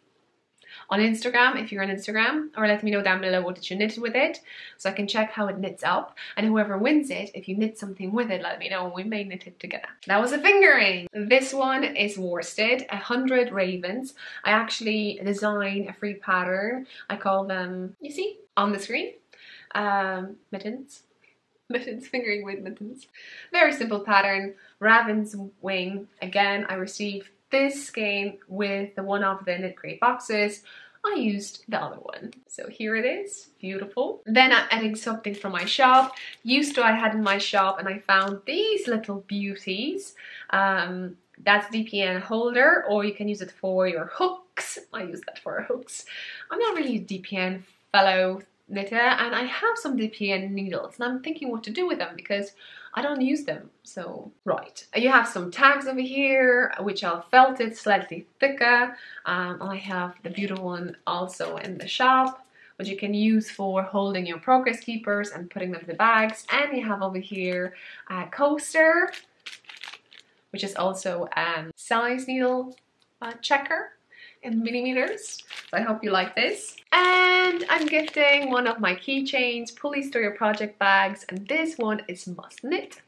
on Instagram if you're on Instagram, or let me know down below what did you knit with it so I can check how it knits up, and whoever wins it, if you knit something with it, let me know and we may knit it together. That was a fingering. This one is worsted, one hundred ravens. I actually design a free pattern. I call them, you see, on the screen, um, mittens. Mittens, fingering with mittens. Very simple pattern, raven's wing. Again, I received this skein with the one of the knit crate boxes. I used the other one. So here it is, beautiful. Then I'm adding something from my shop. Used to I had in my shop, and I found these little beauties. Um, that's D P N holder, or you can use it for your hooks. I use that for hooks. I'm not really a D P N fellow knitter, and I have some D P N needles, and I'm thinking what to do with them because I don't use them, so right. You have some tags over here, which are felted, slightly thicker. Um, I have the beautiful one also in the shop, which you can use for holding your progress keepers and putting them in the bags. And you have over here a coaster, which is also a size needle uh, checker in millimeters. So I hope you like this. And I'm gifting one of my keychains, pulleys to your project bags, and this one is must knit.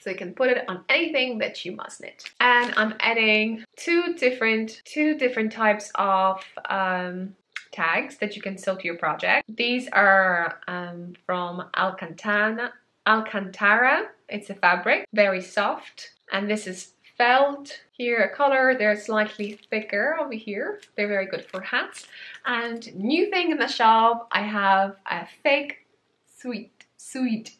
So you can put it on anything that you must knit. And I'm adding two different, two different types of um, tags that you can sew to your project. These are um, from Alcantara. Alcantara. It's a fabric, very soft, and this is felt. Here a color, they're slightly thicker over here. They're very good for hats. And new thing in the shop, I have a fake sweet, sweet.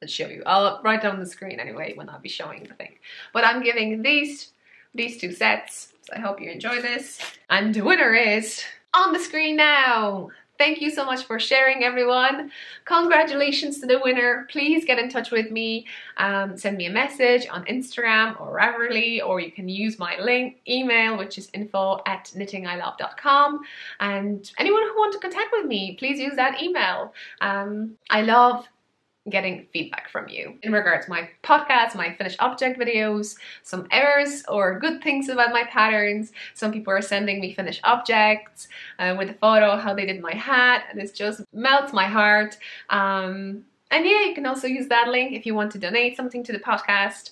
I'll show you. I'll write down the screen anyway when I'll be showing the thing. But I'm giving these, these two sets. So I hope you enjoy this. And the winner is on the screen now. Thank you so much for sharing, everyone. Congratulations to the winner. Please get in touch with me. Um, send me a message on Instagram or Ravelry, or you can use my link email, which is info at knittingilove dot com. And anyone who wants to contact with me, please use that email. Um, I love getting feedback from you in regards to my podcast, my finished object videos, some errors or good things about my patterns. Some people are sending me finished objects uh, with a photo how they did my hat, and it just melts my heart. Um, and yeah, you can also use that link if you want to donate something to the podcast.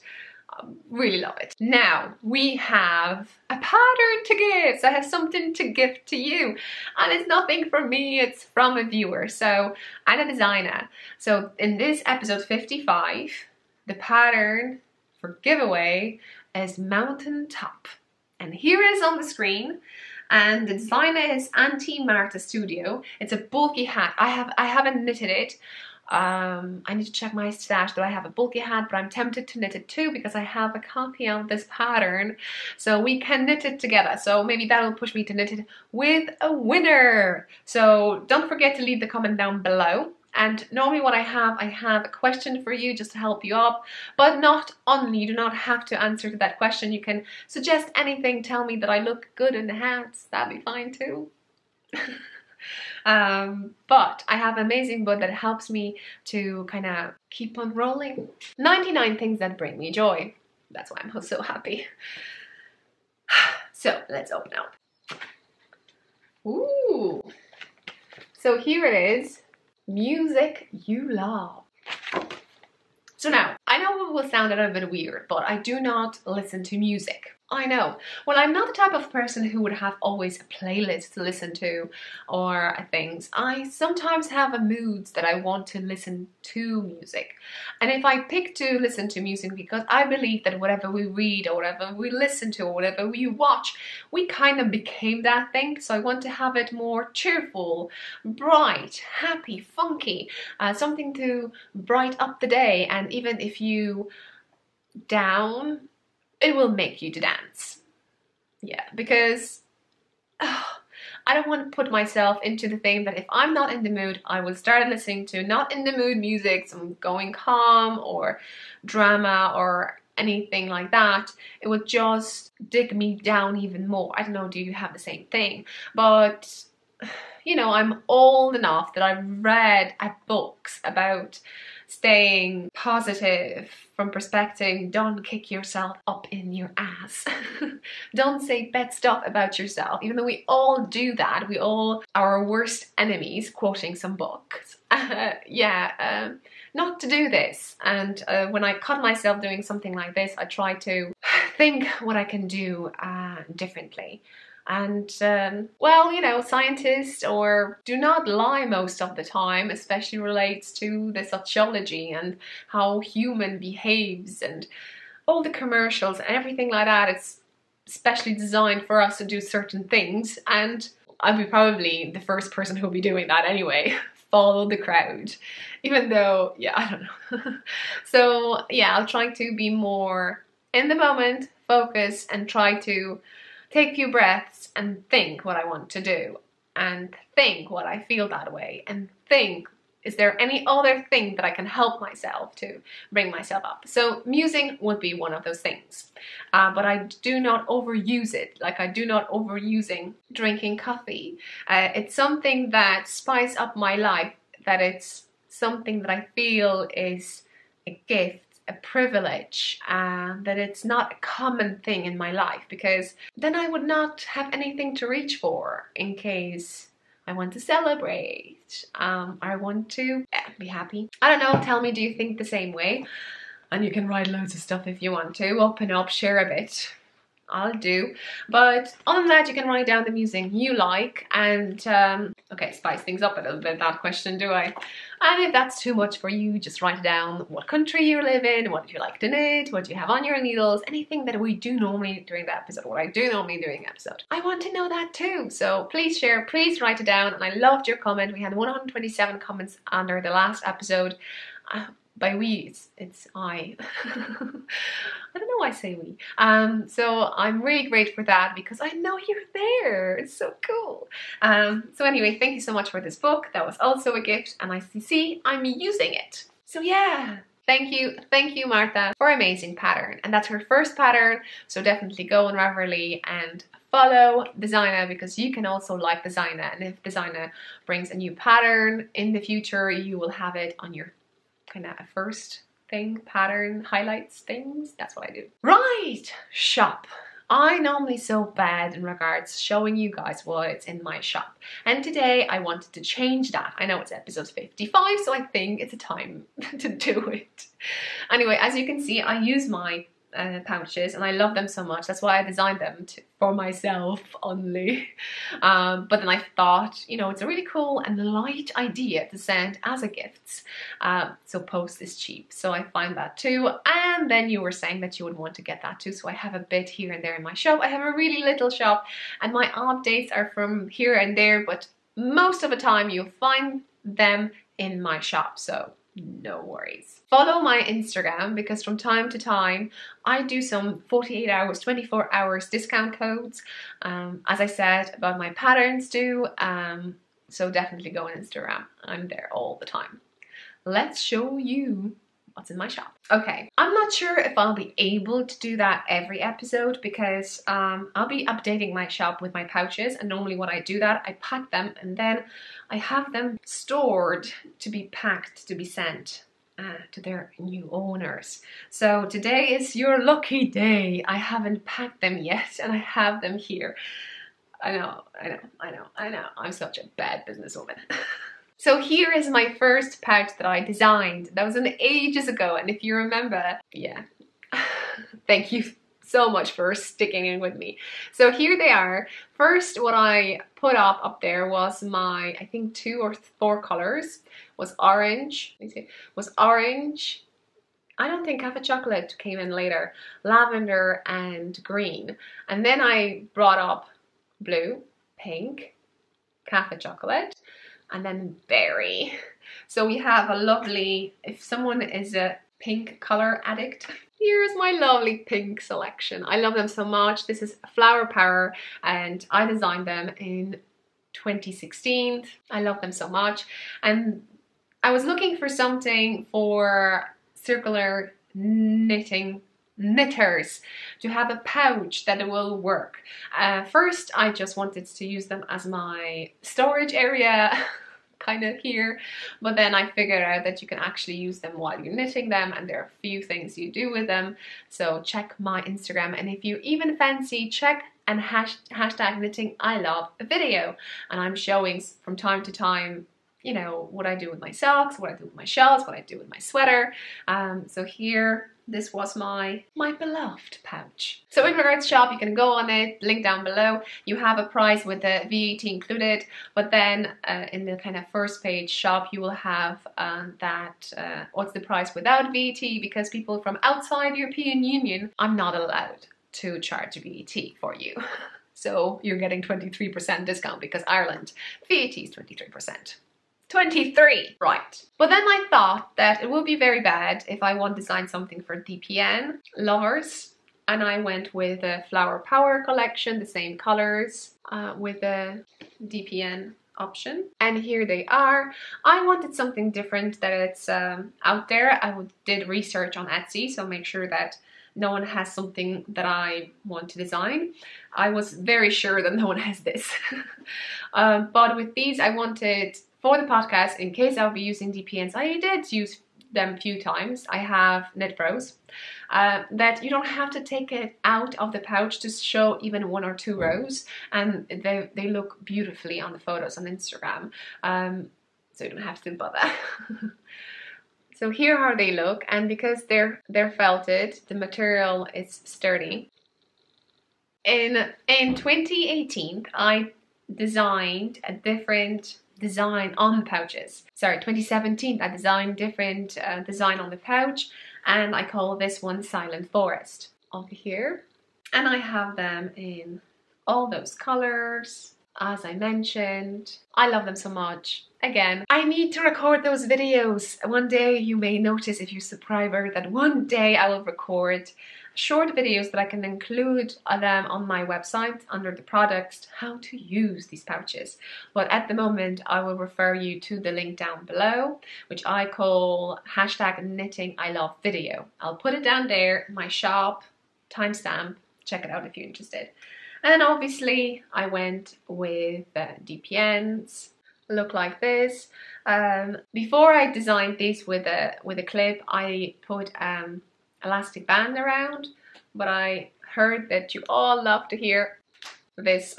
really love it. Now we have a pattern to give, so I have something to give to you, and it's nothing from me, it's from a viewer, so, and a designer. So in this episode fifty-five, the pattern for giveaway is Mountaintop, and here it is on the screen. And the designer is Auntie Marta Studio. It's a bulky hat. I have I haven't knitted it. Um, I need to check my stash that I have a bulky hat, but I'm tempted to knit it too because I have a copy of this pattern, so we can knit it together. So maybe that'll push me to knit it with a winner. So don't forget to leave the comment down below. And normally what I have, I have a question for you just to help you up, but not only, you do not have to answer to that question. You can suggest anything, tell me that I look good in the hats, that'd be fine too. Um, but I have an amazing book that helps me to kind of keep on rolling. ninety-nine things that bring me joy. That's why I'm so happy. So let's open up. Ooh. So here it is. Music you love. So now, I know it will sound a little bit weird, but I do not listen to music. I know. Well, I'm not the type of person who would have always a playlist to listen to or things. I sometimes have a mood that I want to listen to music. And if I pick to listen to music, because I believe that whatever we read or whatever we listen to or whatever we watch, we kind of became that thing. So I want to have it more cheerful, bright, happy, funky, uh, something to bright up the day. And even if you down, it will make you to dance. Yeah, because oh, I don't want to put myself into the thing that if I'm not in the mood, I will start listening to not in the mood music, some going calm or drama or anything like that. It will just dig me down even more. I don't know, do you have the same thing? But, you know, I'm old enough that I've read books about staying positive, from perspective, don't kick yourself up in your ass. Don't say bad stuff about yourself, even though we all do that. We all are our worst enemies, quoting some books. Uh, yeah, uh, not to do this. And uh, when I caught myself doing something like this, I try to think what I can do uh, differently. And, um, well, you know, scientists or do not lie most of the time, especially relates to the sociology and how human behaves and all the commercials and everything like that. It's specially designed for us to do certain things, and I'll be probably the first person who'll be doing that anyway. Follow the crowd, even though, yeah, I don't know. So, yeah, I'll try to be more in the moment, focus, and try to take a few breaths and think what I want to do, and think what I feel that way, and think, is there any other thing that I can help myself to bring myself up? So music would be one of those things, uh, but I do not overuse it, like I do not overusing drinking coffee. Uh, it's something that spices up my life, that it's something that I feel is a gift, a privilege, and that it's not a common thing in my life, because then I would not have anything to reach for in case I want to celebrate, um, I want to yeah, be happy. I don't know, tell me, do you think the same way? And you can write loads of stuff if you want to, open up, share a bit. I'll do, but other than that, you can write down the music you like, and um, okay, spice things up a little bit, that question, do I? And if that's too much for you, just write down what country you live in, what you like to knit, what you have on your needles, anything that we do normally during the episode, what I do normally during the episode. I want to know that too, so please share, please write it down, and I loved your comment. We had one hundred twenty-seven comments under the last episode. Uh, By we, it's, it's I. I don't know why I say we. Um, so I'm really grateful for that because I know you're there. It's so cool. Um, so anyway, thank you so much for this book. That was also a gift, and I see I'm using it. So yeah, thank you. Thank you, Martha, for amazing pattern. And that's her first pattern. So definitely go on Ravelry and follow designer, because you can also like designer. And if designer brings a new pattern in the future, you will have it on your kind of a first thing, pattern, highlights, things. That's what I do. Right, shop. I normally so bad in regards showing you guys what's in my shop. And today I wanted to change that. I know it's episode fifty-five, so I think it's a time to do it. Anyway, as you can see, I use my uh, pouches, and I love them so much. That's why I designed them to, for myself only. Um, but then I thought, you know, it's a really cool and light idea to send as a gift. Um, so post is cheap. So I find that too. And then you were saying that you would want to get that too. So I have a bit here and there in my shop. I have a really little shop, and my updates are from here and there, but most of the time you'll find them in my shop. So no worries. Follow my Instagram, because from time to time I do some forty-eight hours, twenty-four hours discount codes, um, as I said about my patterns too, um, so definitely go on Instagram. I'm there all the time. Let's show you what's in my shop. Okay, I'm not sure if I'll be able to do that every episode, because um, I'll be updating my shop with my pouches, and normally when I do that I pack them and then I have them stored to be packed to be sent uh, to their new owners. So today is your lucky day. I haven't packed them yet and I have them here. I know, I know, I know, I know. I'm such a bad businesswoman. So here is my first pouch that I designed. That was an ages ago, and if you remember, yeah, thank you so much for sticking in with me. So here they are. First, what I put up up there was my, I think two or four colors, was orange, let me see, was orange, I don't think half a chocolate came in later, lavender and green. And then I brought up blue, pink, half a chocolate, and then berry. So we have a lovely, if someone is a pink color addict, here's my lovely pink selection. I love them so much. This is Flower Power, and I designed them in twenty sixteen. I love them so much. And I was looking for something for circular knitting knitters to have a pouch that will work. Uh, first I just wanted to use them as my storage area kind of here, but then I figured out that you can actually use them while you're knitting them, and there are a few things you do with them. So check my Instagram, and if you even fancy, check and hash, hashtag knitting I love a video, and I'm showing from time to time, you know, what I do with my socks, what I do with my shawls, what I do with my sweater. Um, so here, this was my, my beloved pouch. So in regards shop, you can go on it, link down below. You have a price with the V A T included, but then uh, in the kind of first page shop, you will have uh, that, uh, what's the price without V A T, because people from outside European Union, I'm not allowed to charge V A T for you. So you're getting twenty-three percent discount, because Ireland, V A T is twenty-three percent. twenty-three, right. But then I thought that it would be very bad if I want to design something for D P N lovers, and I went with a Flower Power collection, the same colors, uh, with a D P N option, and here they are. I wanted something different that it's um, out there. I did research on Etsy, so make sure that no one has something that I want to design. I was very sure that no one has this. uh, but with these I wanted, for the podcast, in case I'll be using D P Ns, I did use them a few times. I have Knit rows uh, that you don't have to take it out of the pouch to show even one or two rows, and they, they look beautifully on the photos on Instagram, um, so you don't have to bother. So here how they look, and because they're they're felted, the material is sturdy. In in twenty eighteen, I designed a different design on pouches. Sorry, twenty seventeen, I designed different uh, design on the pouch, and I call this one Silent Forest over here, and I have them in all those colors as I mentioned. I love them so much. Again, I need to record those videos. One day you may notice if you're a subscriber that one day I will record short videos that I can include them on my website under the products, how to use these pouches. But at the moment I will refer you to the link down below, which I call hashtag knitting I love video. I'll put it down there, my shop, timestamp, check it out if you're interested. And obviously I went with uh, D P Ns. Look like this. Um, before I designed these with a with a clip, I put um, elastic band around, but I heard that you all love to hear this,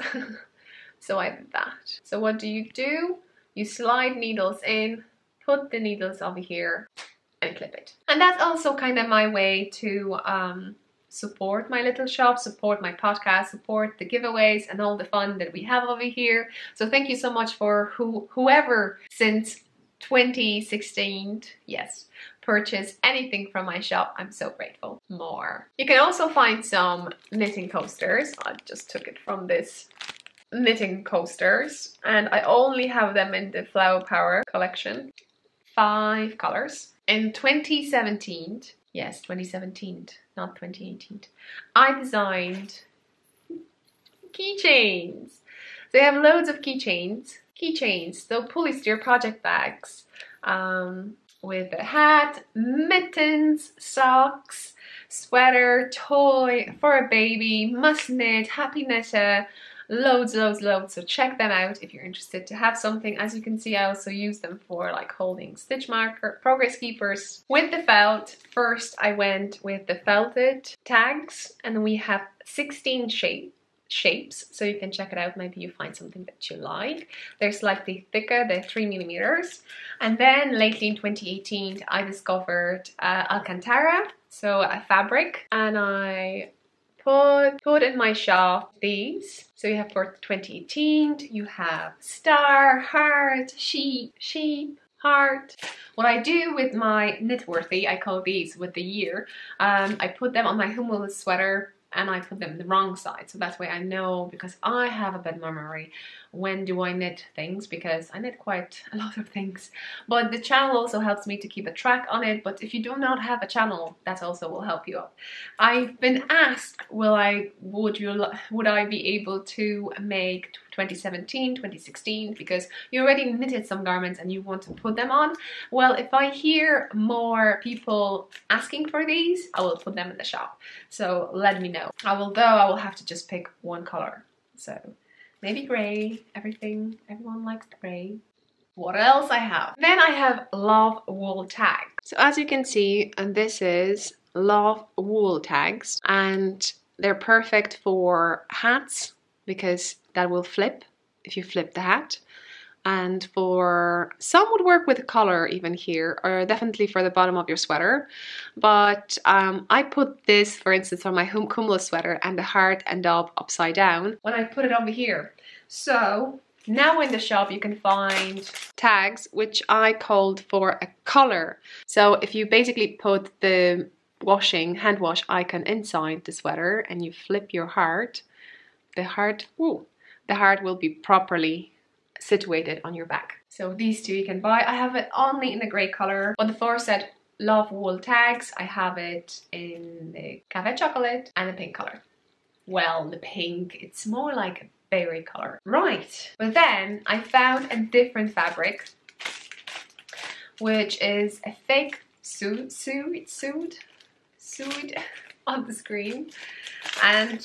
so I did that. So what do you do? You slide needles in, put the needles over here, and clip it. And that's also kind of my way to um, support my little shop, support my podcast, support the giveaways and all the fun that we have over here. So thank you so much for who whoever since twenty sixteen, yes, purchased anything from my shop. I'm so grateful. More. You can also find some knitting coasters. I just took it from this knitting coasters, and I only have them in the Flower Power collection. Five colors. In twenty seventeen, yes, twenty seventeen, not twenty eighteen, I designed keychains. They have loads of keychains. Keychains, so polyester project bags um, with a hat, mittens, socks, sweater, toy for a baby, must knit, happy knitter, loads, loads, loads. So check them out if you're interested to have something. As you can see, I also use them for like holding stitch marker, progress keepers. With the felt, first I went with the felted tags, and we have sixteen shapes. shapes so you can check it out. Maybe you find something that you like. They're slightly thicker, they're three millimeters. And then lately in twenty eighteen I discovered uh, Alcantara, so a fabric, and I put put in my shop these. So you have for twenty eighteen, you have star, heart, sheep, sheep, heart. What I do with my Knitworthy, I call these with the year, um, I put them on my Humul sweater and I put them the wrong side, so that way I know, because I have a bad memory when do I knit things, because I knit quite a lot of things. But the channel also helps me to keep a track on it, but if you do not have a channel, that also will help you out. I've been asked, will I, would you, would I be able to make twenty seventeen, twenty sixteen, because you already knitted some garments and you want to put them on. Well, if I hear more people asking for these, I will put them in the shop. So let me know. I will, though, I will have to just pick one color. So maybe grey, everything, everyone likes grey. What else I have? Then I have Love Wool Tags. So as you can see, and this is Love Wool Tags, and they're perfect for hats, because that will flip if you flip the hat. And for some would work with a collar even here, or definitely for the bottom of your sweater. But um, I put this, for instance, on my Humla sweater, and the heart and dove upside down when I put it over here. So now in the shop you can find tags which I called for a collar. So if you basically put the washing, hand wash icon inside the sweater and you flip your heart, the heart, ooh, the heart will be properly situated on your back. So these two you can buy. I have it only in the grey colour, but the foresaid Love Wool Tags, I have it in the Café Chocolate and the pink colour. Well, the pink, it's more like a berry colour. Right, but then I found a different fabric, which is a fake suit, suit, suit, suit on the screen. And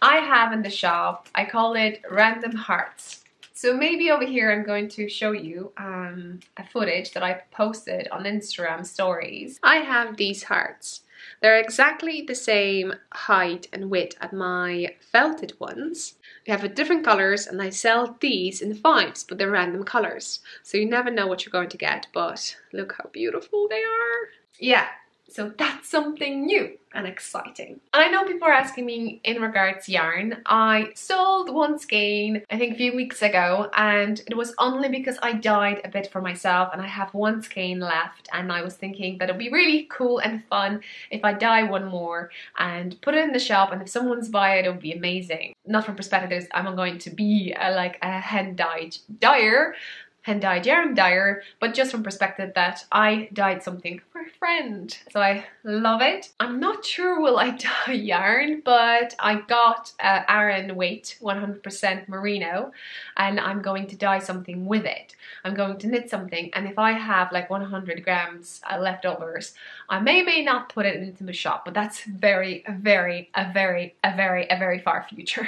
I have in the shop, I call it Random Hearts. So maybe over here I'm going to show you um, a footage that I posted on Instagram stories. I have these hearts. They're exactly the same height and width as my felted ones. They have different colours, and I sell these in fives, but they're random colours. So you never know what you're going to get, but look how beautiful they are. Yeah. So that's something new and exciting. And I know people are asking me in regards to yarn. I sold one skein, I think a few weeks ago, and it was only because I dyed a bit for myself and I have one skein left, and I was thinking that it'd be really cool and fun if I dye one more and put it in the shop, and if someone's buy it, it would be amazing. Not from perspectives, I'm not going to be a, like a hand-dyed dyer, hand-dyed yarn dyer, but just from perspective that I dyed something for a friend. So I love it. I'm not sure will I dye yarn, but I got uh, Aran weight, one hundred percent merino, and I'm going to dye something with it. I'm going to knit something, and if I have like one hundred grams uh, leftovers, I may may not put it into the shop, but that's very, very, a very, a very, a very far future.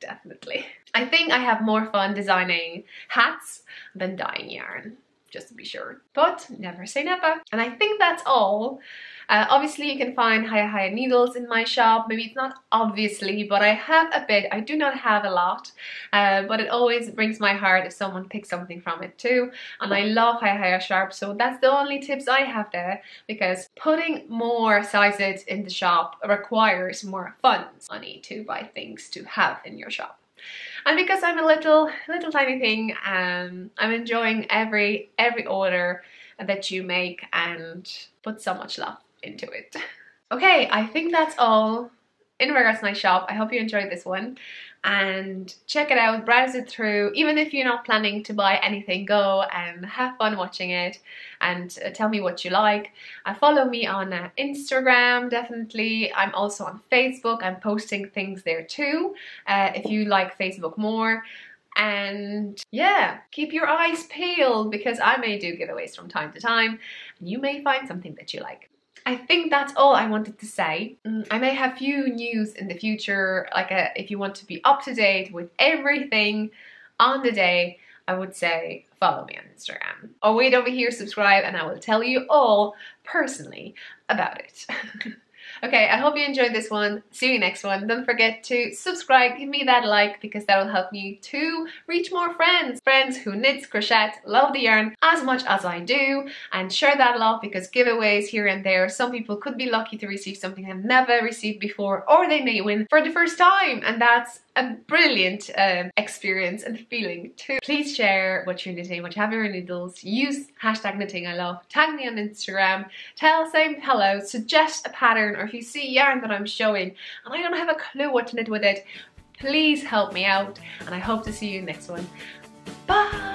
Definitely. I think I have more fun designing hats than dyeing yarn. just to be sure. But never say never. And I think that's all. Uh, obviously you can find HiyaHiya needles in my shop. Maybe it's not obviously, but I have a bit. I do not have a lot, uh, but it always brings my heart if someone picks something from it too. And I love HiyaHiya sharp, so that's the only tips I have there, because putting more sizes in the shop requires more funds, money to buy things to have in your shop. And because I'm a little, little tiny thing, um, I'm enjoying every, every order that you make and put so much love into it. Okay, I think that's all in regards to my shop. I hope you enjoyed this one, and check it out, browse it through. Even if you're not planning to buy anything, go and have fun watching it and tell me what you like. Uh, follow me on uh, Instagram, definitely. I'm also on Facebook. I'm posting things there too, uh, if you like Facebook more. And yeah, keep your eyes peeled, because I may do giveaways from time to time and you may find something that you like. I think that's all I wanted to say. I may have few news in the future, like a, if you want to be up to date with everything on the day, I would say follow me on Instagram. Or wait over here, subscribe, and I will tell you all personally about it. Okay, I hope you enjoyed this one. See you next one. Don't forget to subscribe, give me that like, because that will help me to reach more friends. Friends who knits, crochet, love the yarn as much as I do, and share that love, because giveaways here and there, some people could be lucky to receive something they've never received before, or they may win for the first time, and that's a brilliant um, experience and feeling too. Please share what you're knitting, what you have in your needles. Use hashtag knittingilove, tag me on Instagram, tell same hello, suggest a pattern, or if you see yarn that I'm showing and I don't have a clue what to knit with it, please help me out, and I hope to see you next one. Bye!